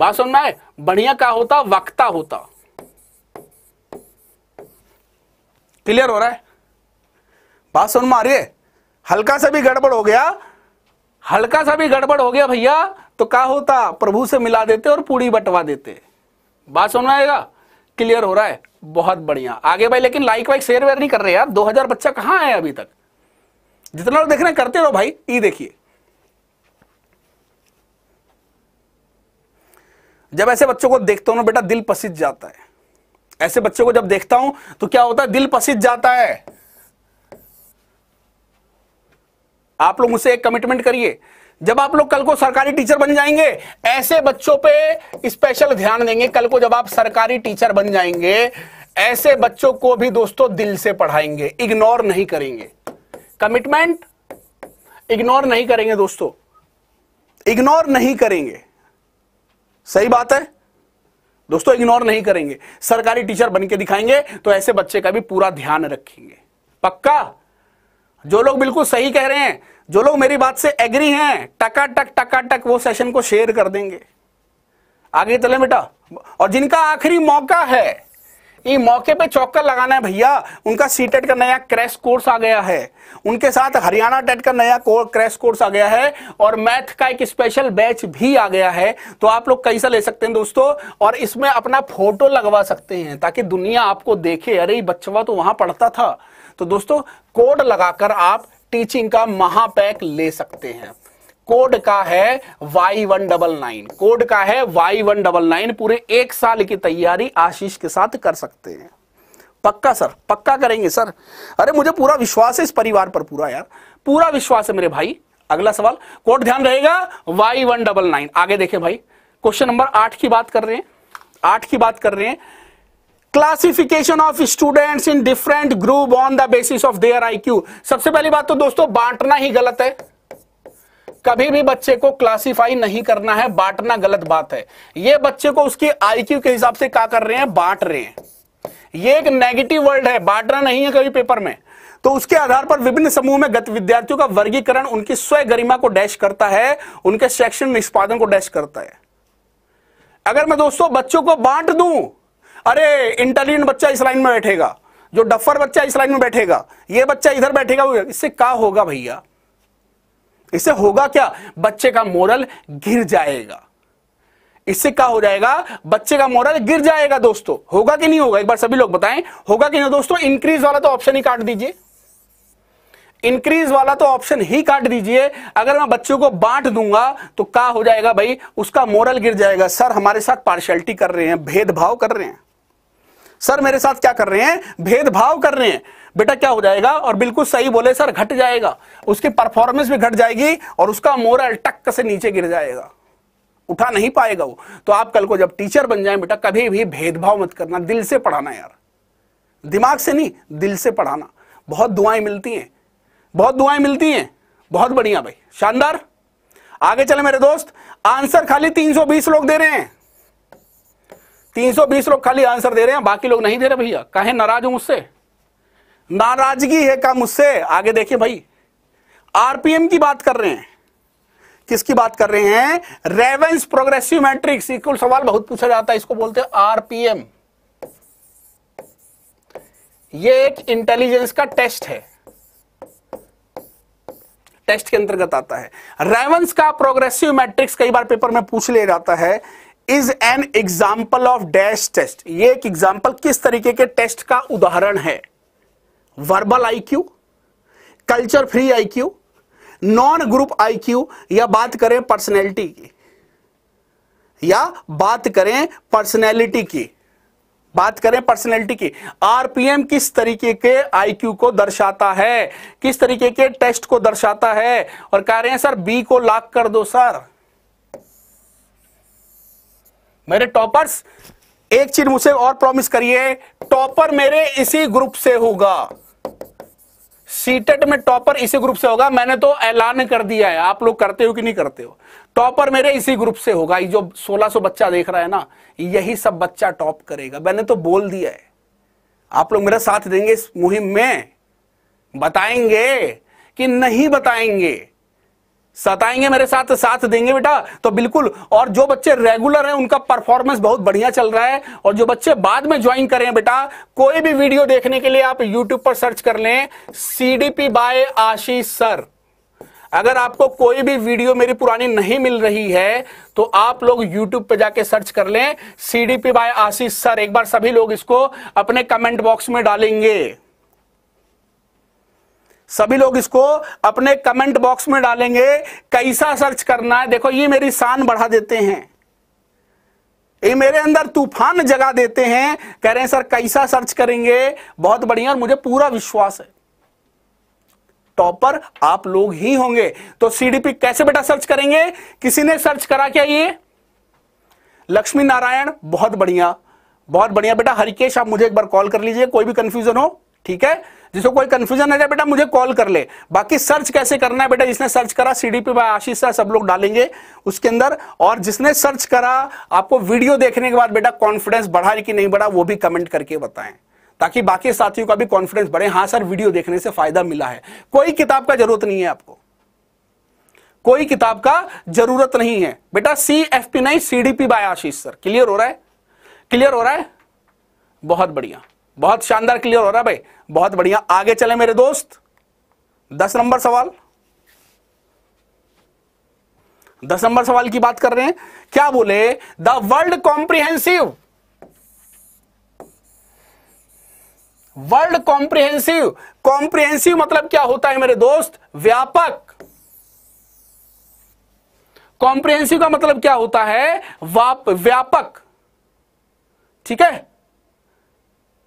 बात सुनना है, बढ़िया का होता वक्ता होता। क्लियर हो रहा है? बात सुन में आ रही है? हल्का सा भी गड़बड़ हो गया, हल्का सा भी गड़बड़ हो गया भैया तो क्या होता? प्रभु से मिला देते और पूरी बटवा देते। बात सुन में आएगा? क्लियर हो रहा है? बहुत बढ़िया। आगे भाई, लेकिन लाइक वाइक शेयर वेयर नहीं कर रहे यार। 2000 बच्चा कहाँ है अभी तक? जितना लोग देख रहे हैं करते रहो भाई। ये देखिए, जब ऐसे बच्चों को देखता हूं ना बेटा दिल पसीज जाता है। ऐसे बच्चों को जब देखता हूं तो क्या होता है? दिल पसीज जाता है। आप लोग मुझसे एक कमिटमेंट करिए, जब आप लोग कल को सरकारी टीचर बन जाएंगे ऐसे बच्चों पे स्पेशल ध्यान देंगे। कल को जब आप सरकारी टीचर बन जाएंगे ऐसे बच्चों को भी दोस्तों दिल से पढ़ाएंगे, इग्नोर नहीं करेंगे। कमिटमेंट, इग्नोर नहीं करेंगे दोस्तों, इग्नोर नहीं करेंगे। सही बात है दोस्तों, इग्नोर नहीं करेंगे। सरकारी टीचर बन के दिखाएंगे तो ऐसे बच्चे का भी पूरा ध्यान रखेंगे। पक्का? जो लोग बिल्कुल सही कह रहे हैं, जो लोग मेरी बात से एग्री हैं, टकाटक वो सेशन को शेयर कर देंगे। आगे चले बेटा। और जिनका आखिरी मौका है, ये मौके पे चौका लगाना है भैया। उनका सीटेट का नया क्रैश कोर्स आ गया है, उनके साथ हरियाणा टेट का नया क्रैश कोर्स आ गया है और मैथ का एक स्पेशल बैच भी आ गया है। तो आप लोग कैसा ले सकते हैं दोस्तों, और इसमें अपना फोटो लगवा सकते हैं ताकि दुनिया आपको देखे, अरे बच्चवा तो वहां पढ़ता था। तो दोस्तों कोड लगाकर आप टीचिंग का महापैक ले सकते हैं। कोड का है Y199, कोड का है Y199। पूरे 1 साल की तैयारी आशीष के साथ कर सकते हैं। पक्का सर? पक्का करेंगे सर। अरे मुझे पूरा विश्वास है इस परिवार पर, पूरा यार, पूरा विश्वास है मेरे भाई। अगला सवाल, कोड ध्यान रहेगा Y199। आगे देखें भाई, क्वेश्चन नंबर 8 की बात कर रहे हैं। 8 की बात कर रहे हैं, classification of students in different group on the basis of their IQ। सबसे पहली बात तो दोस्तों बांटना ही गलत है। कभी भी बच्चे को क्लासिफाई नहीं करना है, बांटना गलत बात है। ये बच्चे को उसके IQ के हिसाब से क्या कर रहे हैं? बांट रहे हैं। ये एक नेगेटिव वर्ड है, बांटना नहीं है कभी पेपर में। तो उसके आधार पर विभिन्न समूह में गत विद्यार्थियों का वर्गीकरण उनकी स्वयं गरिमा को डैश करता है, उनके शैक्षणिक निष्पादन को डैश करता है। अगर मैं दोस्तों बच्चों को बांट दूं, अरे इंटेलिजेंट बच्चा इस लाइन में बैठेगा, जो डफर बच्चा इस लाइन में बैठेगा, ये बच्चा इधर बैठेगा, इससे क्या होगा भैया? इससे होगा क्या? बच्चे का मोरल गिर जाएगा। इससे क्या हो जाएगा? बच्चे का मोरल गिर जाएगा दोस्तों। होगा कि नहीं होगा? एक बार सभी लोग बताएं, होगा कि नहीं दोस्तों? इंक्रीज वाला तो ऑप्शन ही काट दीजिए, इंक्रीज वाला तो ऑप्शन ही काट दीजिए। अगर मैं बच्चों को बांट दूंगा तो क्या हो जाएगा भाई? उसका मोरल गिर जाएगा। सर हमारे साथ पार्शियलिटी कर रहे हैं, भेदभाव कर रहे हैं, सर मेरे साथ क्या कर रहे हैं? भेदभाव कर रहे हैं। बेटा क्या हो जाएगा? और बिल्कुल सही बोले सर, घट जाएगा, उसकी परफॉर्मेंस भी घट जाएगी और उसका मोरल टक से नीचे गिर जाएगा, उठा नहीं पाएगा वो। तो आप कल को जब टीचर बन जाएं बेटा कभी भी भेदभाव मत करना, दिल से पढ़ाना यार, दिमाग से नहीं, दिल से पढ़ाना। बहुत दुआएं मिलती हैं, बहुत दुआएं मिलती हैं। बहुत बढ़िया भाई, शानदार। आगे चले मेरे दोस्त, आंसर खाली 320 लोग दे रहे हैं, 320 लोग खाली आंसर दे रहे हैं, बाकी लोग नहीं दे रहे भैया। काहे नाराज हो मुझसे? नाराजगी है का मुझसे? आगे देखिए भाई, RPM की बात कर रहे हैं। किसकी बात कर रहे हैं? Ravens progressive matrix. इक्वल सवाल बहुत पूछा जाता है, इसको बोलते हैं RPM। ये एक इंटेलिजेंस का टेस्ट है, टेस्ट के अंतर्गत आता है। रेवेंस का प्रोग्रेसिव मैट्रिक्स कई बार पेपर में पूछ लिया जाता है। Is an example of dash test. ये एक एग्जाम्पल किस तरीके के टेस्ट का उदाहरण है? Verbal IQ, culture free IQ, non group IQ, या बात करें पर्सनैलिटी की। या बात करें पर्सनैलिटी की, बात करें पर्सनैलिटी की, आरपीएम किस तरीके के आईक्यू को दर्शाता है, किस तरीके के टेस्ट को दर्शाता है। और कह रहे हैं सर बी को लॉक कर दो सर। मेरे टॉपर्स एक चीज मुझे और प्रॉमिस करिए, टॉपर मेरे इसी ग्रुप से होगा, सीटेट में टॉपर इसी ग्रुप से होगा। मैंने तो ऐलान कर दिया है, आप लोग करते हो कि नहीं करते हो, टॉपर मेरे इसी ग्रुप से होगा। ये जो 1600 बच्चा देख रहा है ना, यही सब बच्चा टॉप करेगा, मैंने तो बोल दिया है। आप लोग मेरा साथ देंगे इस मुहिम में, बताएंगे कि नहीं बताएंगे, सताएंगे, मेरे साथ साथ देंगे बेटा तो बिल्कुल। और जो बच्चे रेगुलर हैं उनका परफॉर्मेंस बहुत बढ़िया चल रहा है, और जो बच्चे बाद में ज्वाइन करें बेटा, कोई भी वीडियो देखने के लिए आप यूट्यूब पर सर्च कर लें सीडीपी बाय आशीष सर। अगर आपको कोई भी वीडियो मेरी पुरानी नहीं मिल रही है तो आप लोग यूट्यूब पे जाके सर्च कर लें सीडीपी बाय आशीष सर। एक बार सभी लोग इसको अपने कमेंट बॉक्स में डालेंगे, सभी लोग इसको अपने कमेंट बॉक्स में डालेंगे कैसा सर्च करना है। देखो ये मेरी शान बढ़ा देते हैं, ये मेरे अंदर तूफान जगा देते हैं, कह रहे हैं सर कैसा सर्च करेंगे, बहुत बढ़िया। और मुझे पूरा विश्वास है टॉपर आप लोग ही होंगे। तो सीडीपी कैसे बेटा सर्च करेंगे, किसी ने सर्च करा क्या ये? लक्ष्मी नारायण, बहुत बढ़िया, बहुत बढ़िया बेटा। हरिकेश आप मुझे एक बार कॉल कर लीजिए, कोई भी कंफ्यूजन हो, ठीक है, जिसको कोई कंफ्यूजन है बेटा मुझे कॉल कर ले। बाकी सर्च कैसे करना है बेटा, जिसने सर्च करा सीडीपी बाय आशीष सर सब लोग डालेंगे उसके अंदर, और जिसने सर्च करा आपको वीडियो देखने के बाद बेटा कॉन्फिडेंस बढ़ा कि नहीं बढ़ा वो भी कमेंट करके बताएं, ताकि बाकी साथियों का भी कॉन्फिडेंस बढ़े, हाँ सर वीडियो देखने से फायदा मिला है। कोई किताब का जरूरत नहीं है आपको, कोई किताब का जरूरत नहीं है बेटा, CFP नहीं CDP by Ashish sir. Clear हो रहा है, क्लियर हो रहा है, बहुत बढ़िया, बहुत शानदार क्लियर हो रहा है भाई, बहुत बढ़िया। आगे चले मेरे दोस्त, 10 नंबर सवाल, 10 नंबर सवाल की बात कर रहे हैं। क्या बोले, the world comprehensive, world comprehensive, comprehensive मतलब क्या होता है मेरे दोस्त, व्यापक। कॉम्प्रिहेंसिव का मतलब क्या होता है, व्यापक, ठीक है।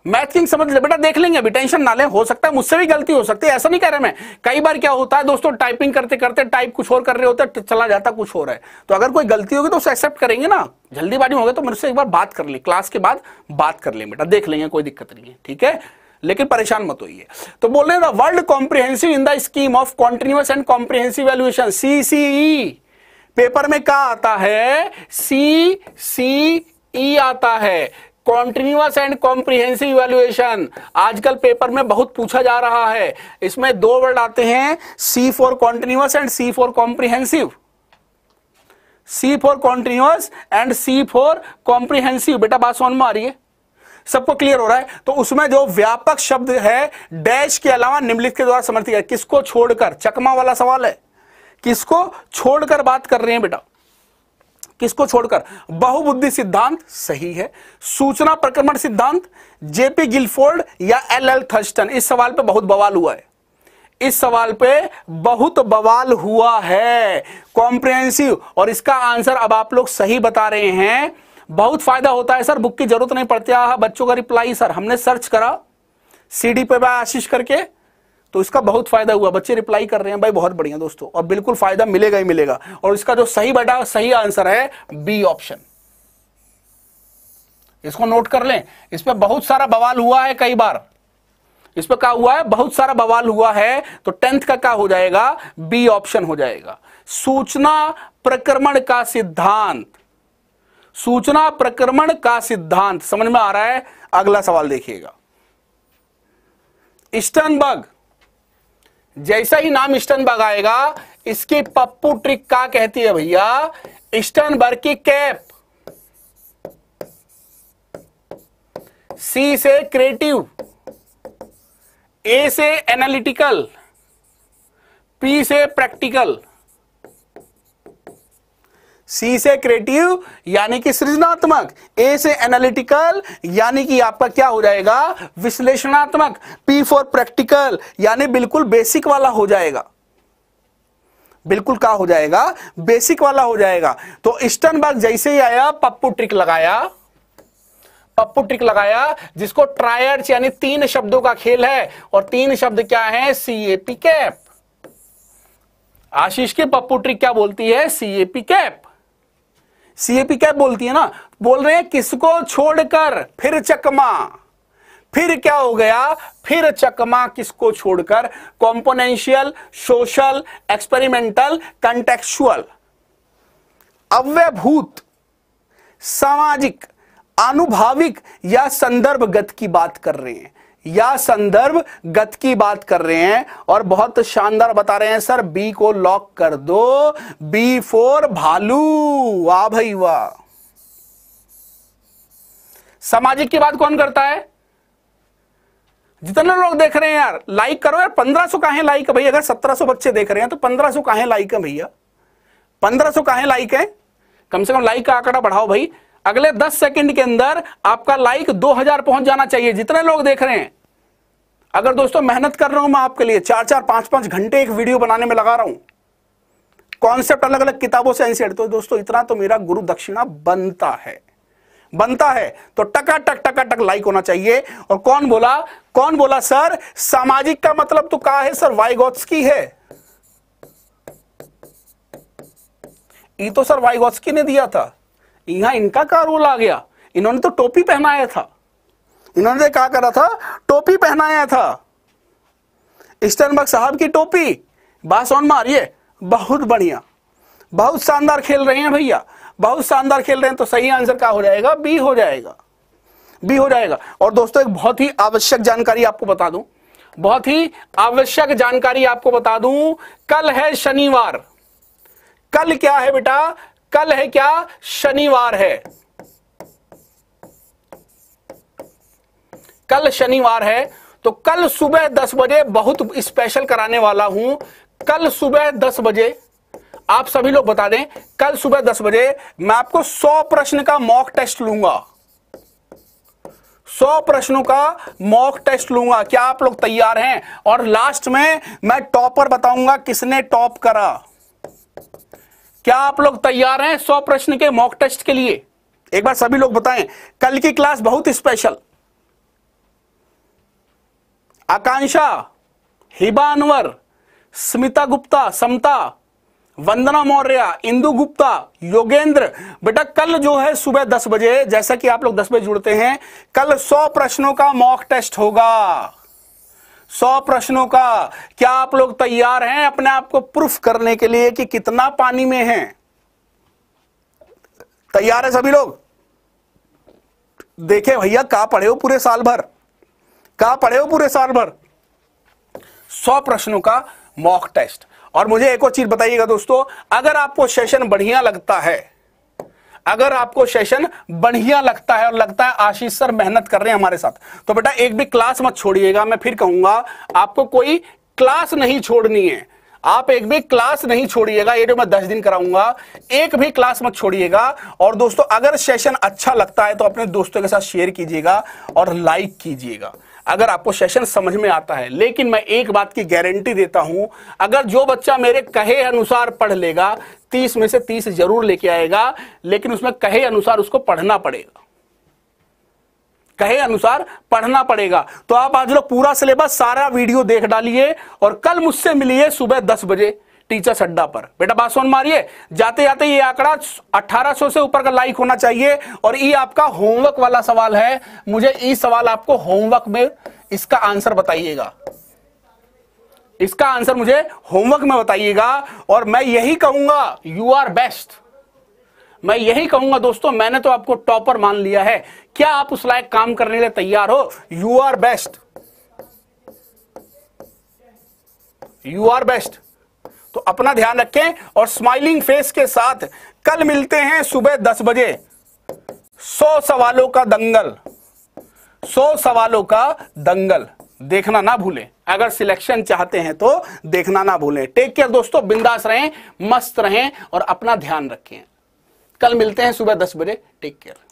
मैथ किंग समझ ले बेटा, देख लेंगे अभी, टेंशन ना ले, हो सकता है मुझसे भी गलती हो सकती है, ऐसा नहीं कह रहा मैं। कई बार क्या होता है दोस्तों, टाइपिंग करते करते टाइप कुछ और कर रहे होते हैं, चला जाता कुछ हो रहा है, तो अगर कोई गलती होगी तो उसे एक्सेप्ट करेंगे ना। जल्दीबाजी होगी तो मुझसे एक बार बात कर ले, क्लास के बाद बात कर ले बेटा, देख लेंगे, कोई दिक्कत नहीं है, ठीक है, लेकिन परेशान मत होइए। तो बोल रहे हैं the world comprehensive in the scheme of continuous and comprehensive evaluation, CCE। Paper में क्या आता है, CCE आता है, कॉन्टिन्यूअस एंड कॉम्प्रिहेंसिव इवैल्यूएशन। आजकल पेपर में बहुत पूछा जा रहा है, इसमें 2 वर्ड आते हैं, C4 continuous and C4 comprehensive, C4 continuous and C4 comprehensive. बेटा बात समझ में आ रही है, सबको क्लियर हो रहा है। तो उसमें जो व्यापक शब्द है डैश के अलावा निम्नलिखित के द्वारा समर्थित है, किसको छोड़कर, चकमा वाला सवाल है, किसको छोड़कर बात कर रहे हैं बेटा, किसको छोड़कर। बहुबुद्धि सिद्धांत सही है, सूचना प्रक्रमण सिद्धांत, जेपी गिलफोर्ड या LL थर्स्टन। इस सवाल पे बहुत बवाल हुआ है, इस सवाल पे बहुत बवाल हुआ है, कॉम्प्रिहेंसिव, और इसका आंसर अब आप लोग सही बता रहे हैं। बहुत फायदा होता है सर, बुक की जरूरत नहीं पड़ती है बच्चों का रिप्लाई, सर हमने सर्च करा सीडीपी बाय आशीष करके तो इसका बहुत फायदा हुआ, बच्चे रिप्लाई कर रहे हैं भाई, बहुत बढ़िया दोस्तों, और बिल्कुल फायदा मिलेगा ही मिलेगा। और इसका जो सही बेटा सही आंसर है बी ऑप्शन, इसको नोट कर लें। इस पर बहुत सारा बवाल हुआ है, कई बार इस पर क्या हुआ है, बहुत सारा बवाल हुआ है। तो 10th का क्या हो जाएगा, बी ऑप्शन हो जाएगा, सूचना प्रक्रमण का सिद्धांत, सूचना प्रक्रमण का सिद्धांत। समझ में आ रहा है। अगला सवाल देखिएगा, स्टर्नबर्ग, जैसा ही नाम स्टर्नबर्ग आएगा इसकी पप्पू ट्रिक क्या कहती है भैया, स्टर्नबर्ग की कैप, सी से क्रिएटिव, ए से एनालिटिकल, पी से प्रैक्टिकल। सी से क्रिएटिव यानी कि सृजनात्मक, ए से एनालिटिकल यानी कि आपका क्या हो जाएगा, विश्लेषणात्मक, P फॉर प्रैक्टिकल यानी बिल्कुल बेसिक वाला हो जाएगा, बिल्कुल का हो जाएगा, बेसिक वाला हो जाएगा। तो स्टर्नबर्ग जैसे ही आया पप्पू ट्रिक लगाया जिसको ट्रायड्स यानी तीन शब्दों का खेल है, और तीन शब्द क्या है, सीएपी कैप। आशीष की पप्पू ट्रिक क्या बोलती है, सीएपी कैप बोलती है ना। बोल रहे हैं किसको छोड़कर, फिर चकमा। फिर क्या हो गया, फिर चकमा किसको छोड़कर, कॉम्पोनेंशियल, सोशल, एक्सपेरिमेंटल, कंटेक्सुअल, अव्यभूत, सामाजिक, आनुभाविक या संदर्भगत की बात कर रहे हैं, या संदर्भगत की बात कर रहे हैं। और बहुत शानदार बता रहे हैं सर, बी को लॉक कर दो, बी फॉर भालू। वाह भाई वाह। सामाजिक की बात कौन करता है, जितने लोग देख रहे हैं यार लाइक करो यार। 1500 काहे लाइक है भाई, अगर 1700 बच्चे देख रहे हैं तो 1500 काहे लाइक है भैया, 1500 काहे लाइक है। कम से कम लाइक का आंकड़ा बढ़ाओ भाई। अगले 10 सेकंड के अंदर आपका लाइक 2000 पहुंच जाना चाहिए, जितने लोग देख रहे हैं। अगर दोस्तों मेहनत कर रहा हूं मैं आपके लिए, 4-4, 5-5 घंटे एक वीडियो बनाने में लगा रहा हूं, कॉन्सेप्ट अलग अलग किताबों से एनसीईआरटी। तो दोस्तों इतना तो मेरा गुरु दक्षिणा बनता है। तो टका टक लाइक होना चाहिए। और कौन बोला सर सामाजिक का मतलब तो क्या है सर, वाइगोत्स्की है। ये तो सर वाइगोत्स्की ने दिया था, यहां इनका क्या रोल आ गया। इन्होंने तो टोपी पहनाया था, इन्होंने क्या करा था, टोपी पहनाया था। स्टर्नबर्ग साहब की टोपी, बात समझ में आ रही है। बहुत बढ़िया, बहुत शानदार खेल रहे हैं भैया, बहुत शानदार खेल रहे हैं। तो सही आंसर क्या हो जाएगा, बी हो जाएगा। और दोस्तों एक बहुत ही आवश्यक जानकारी आपको बता दूं। कल है शनिवार। कल क्या है बेटा, कल है क्या, शनिवार है। कल शनिवार है तो कल सुबह 10 बजे बहुत स्पेशल कराने वाला हूं। कल सुबह 10 बजे आप सभी लोग बता दें, कल सुबह 10 बजे मैं आपको 100 प्रश्न का मॉक टेस्ट लूंगा। 100 प्रश्नों का मॉक टेस्ट लूंगा। क्या आप लोग तैयार हैं। और लास्ट में मैं टॉपर बताऊंगा, किसने टॉप करा। क्या आप लोग तैयार हैं 100 प्रश्न के मॉक टेस्ट के लिए। एक बार सभी लोग बताएं। कल की क्लास बहुत स्पेशल। आकांक्षा, हिबा अनवर, स्मिता गुप्ता, समता, वंदना मौर्य, इंदु गुप्ता, योगेंद्र। बेटा कल जो है सुबह 10 बजे, जैसा कि आप लोग 10 बजे जुड़ते हैं, कल 100 प्रश्नों का मॉक टेस्ट होगा। 100 प्रश्नों का। क्या आप लोग तैयार हैं अपने आप को प्रूफ करने के लिए कि कितना पानी में हैं। तैयार है सभी लोग। देखे भैया कहाँ पढ़े हो पूरे साल भर। 100 प्रश्नों का मॉक टेस्ट। और मुझे एक और चीज बताइएगा दोस्तों, अगर आपको सेशन बढ़िया लगता है और लगता है आशीष सर मेहनत कर रहे हैं हमारे साथ, तो बेटा एक भी क्लास मत छोड़िएगा। मैं फिर कहूंगा, आपको कोई क्लास नहीं छोड़नी है, आप एक भी क्लास नहीं छोड़िएगा। ये जो मैं 10 दिन कराऊंगा, एक भी क्लास मत छोड़िएगा। और दोस्तों अगर सेशन अच्छा लगता है तो अपने दोस्तों के साथ शेयर कीजिएगा और लाइक कीजिएगा अगर आपको सेशन समझ में आता है। लेकिन मैं एक बात की गारंटी देता हूं, अगर जो बच्चा मेरे कहे अनुसार पढ़ लेगा, 30 में से 30 जरूर लेके आएगा। लेकिन उसमें कहे अनुसार उसको पढ़ना पड़ेगा, कहे अनुसार पढ़ना पड़ेगा। तो आप आज लोग पूरा सिलेबस, सारा वीडियो देख डालिए और कल मुझसे मिलिए सुबह 10 बजे टीचर्स अड्डा पर। बेटा बात सुन मारिए। जाते जाते ये आंकड़ा 1800 से ऊपर का लाइक होना चाहिए। और ये आपका होमवर्क वाला सवाल है। मुझे ये सवाल आपको होमवर्क में इसका आंसर बताइएगा, इसका आंसर मुझे होमवर्क में बताइएगा। और मैं यही कहूंगा, यू आर बेस्ट। मैं यही कहूंगा दोस्तों, मैंने तो आपको टॉपर मान लिया है। क्या आप उस लायक काम करने के लिए तैयार हो। You are best. तो अपना ध्यान रखें और स्माइलिंग फेस के साथ कल मिलते हैं सुबह 10 बजे। 100 सवालों का दंगल, 100 सवालों का दंगल देखना ना भूलें। अगर सिलेक्शन चाहते हैं तो देखना ना भूलें। टेक केयर दोस्तों, बिंदास रहें, मस्त रहें और अपना ध्यान रखें। कल मिलते हैं सुबह 10 बजे। Take care.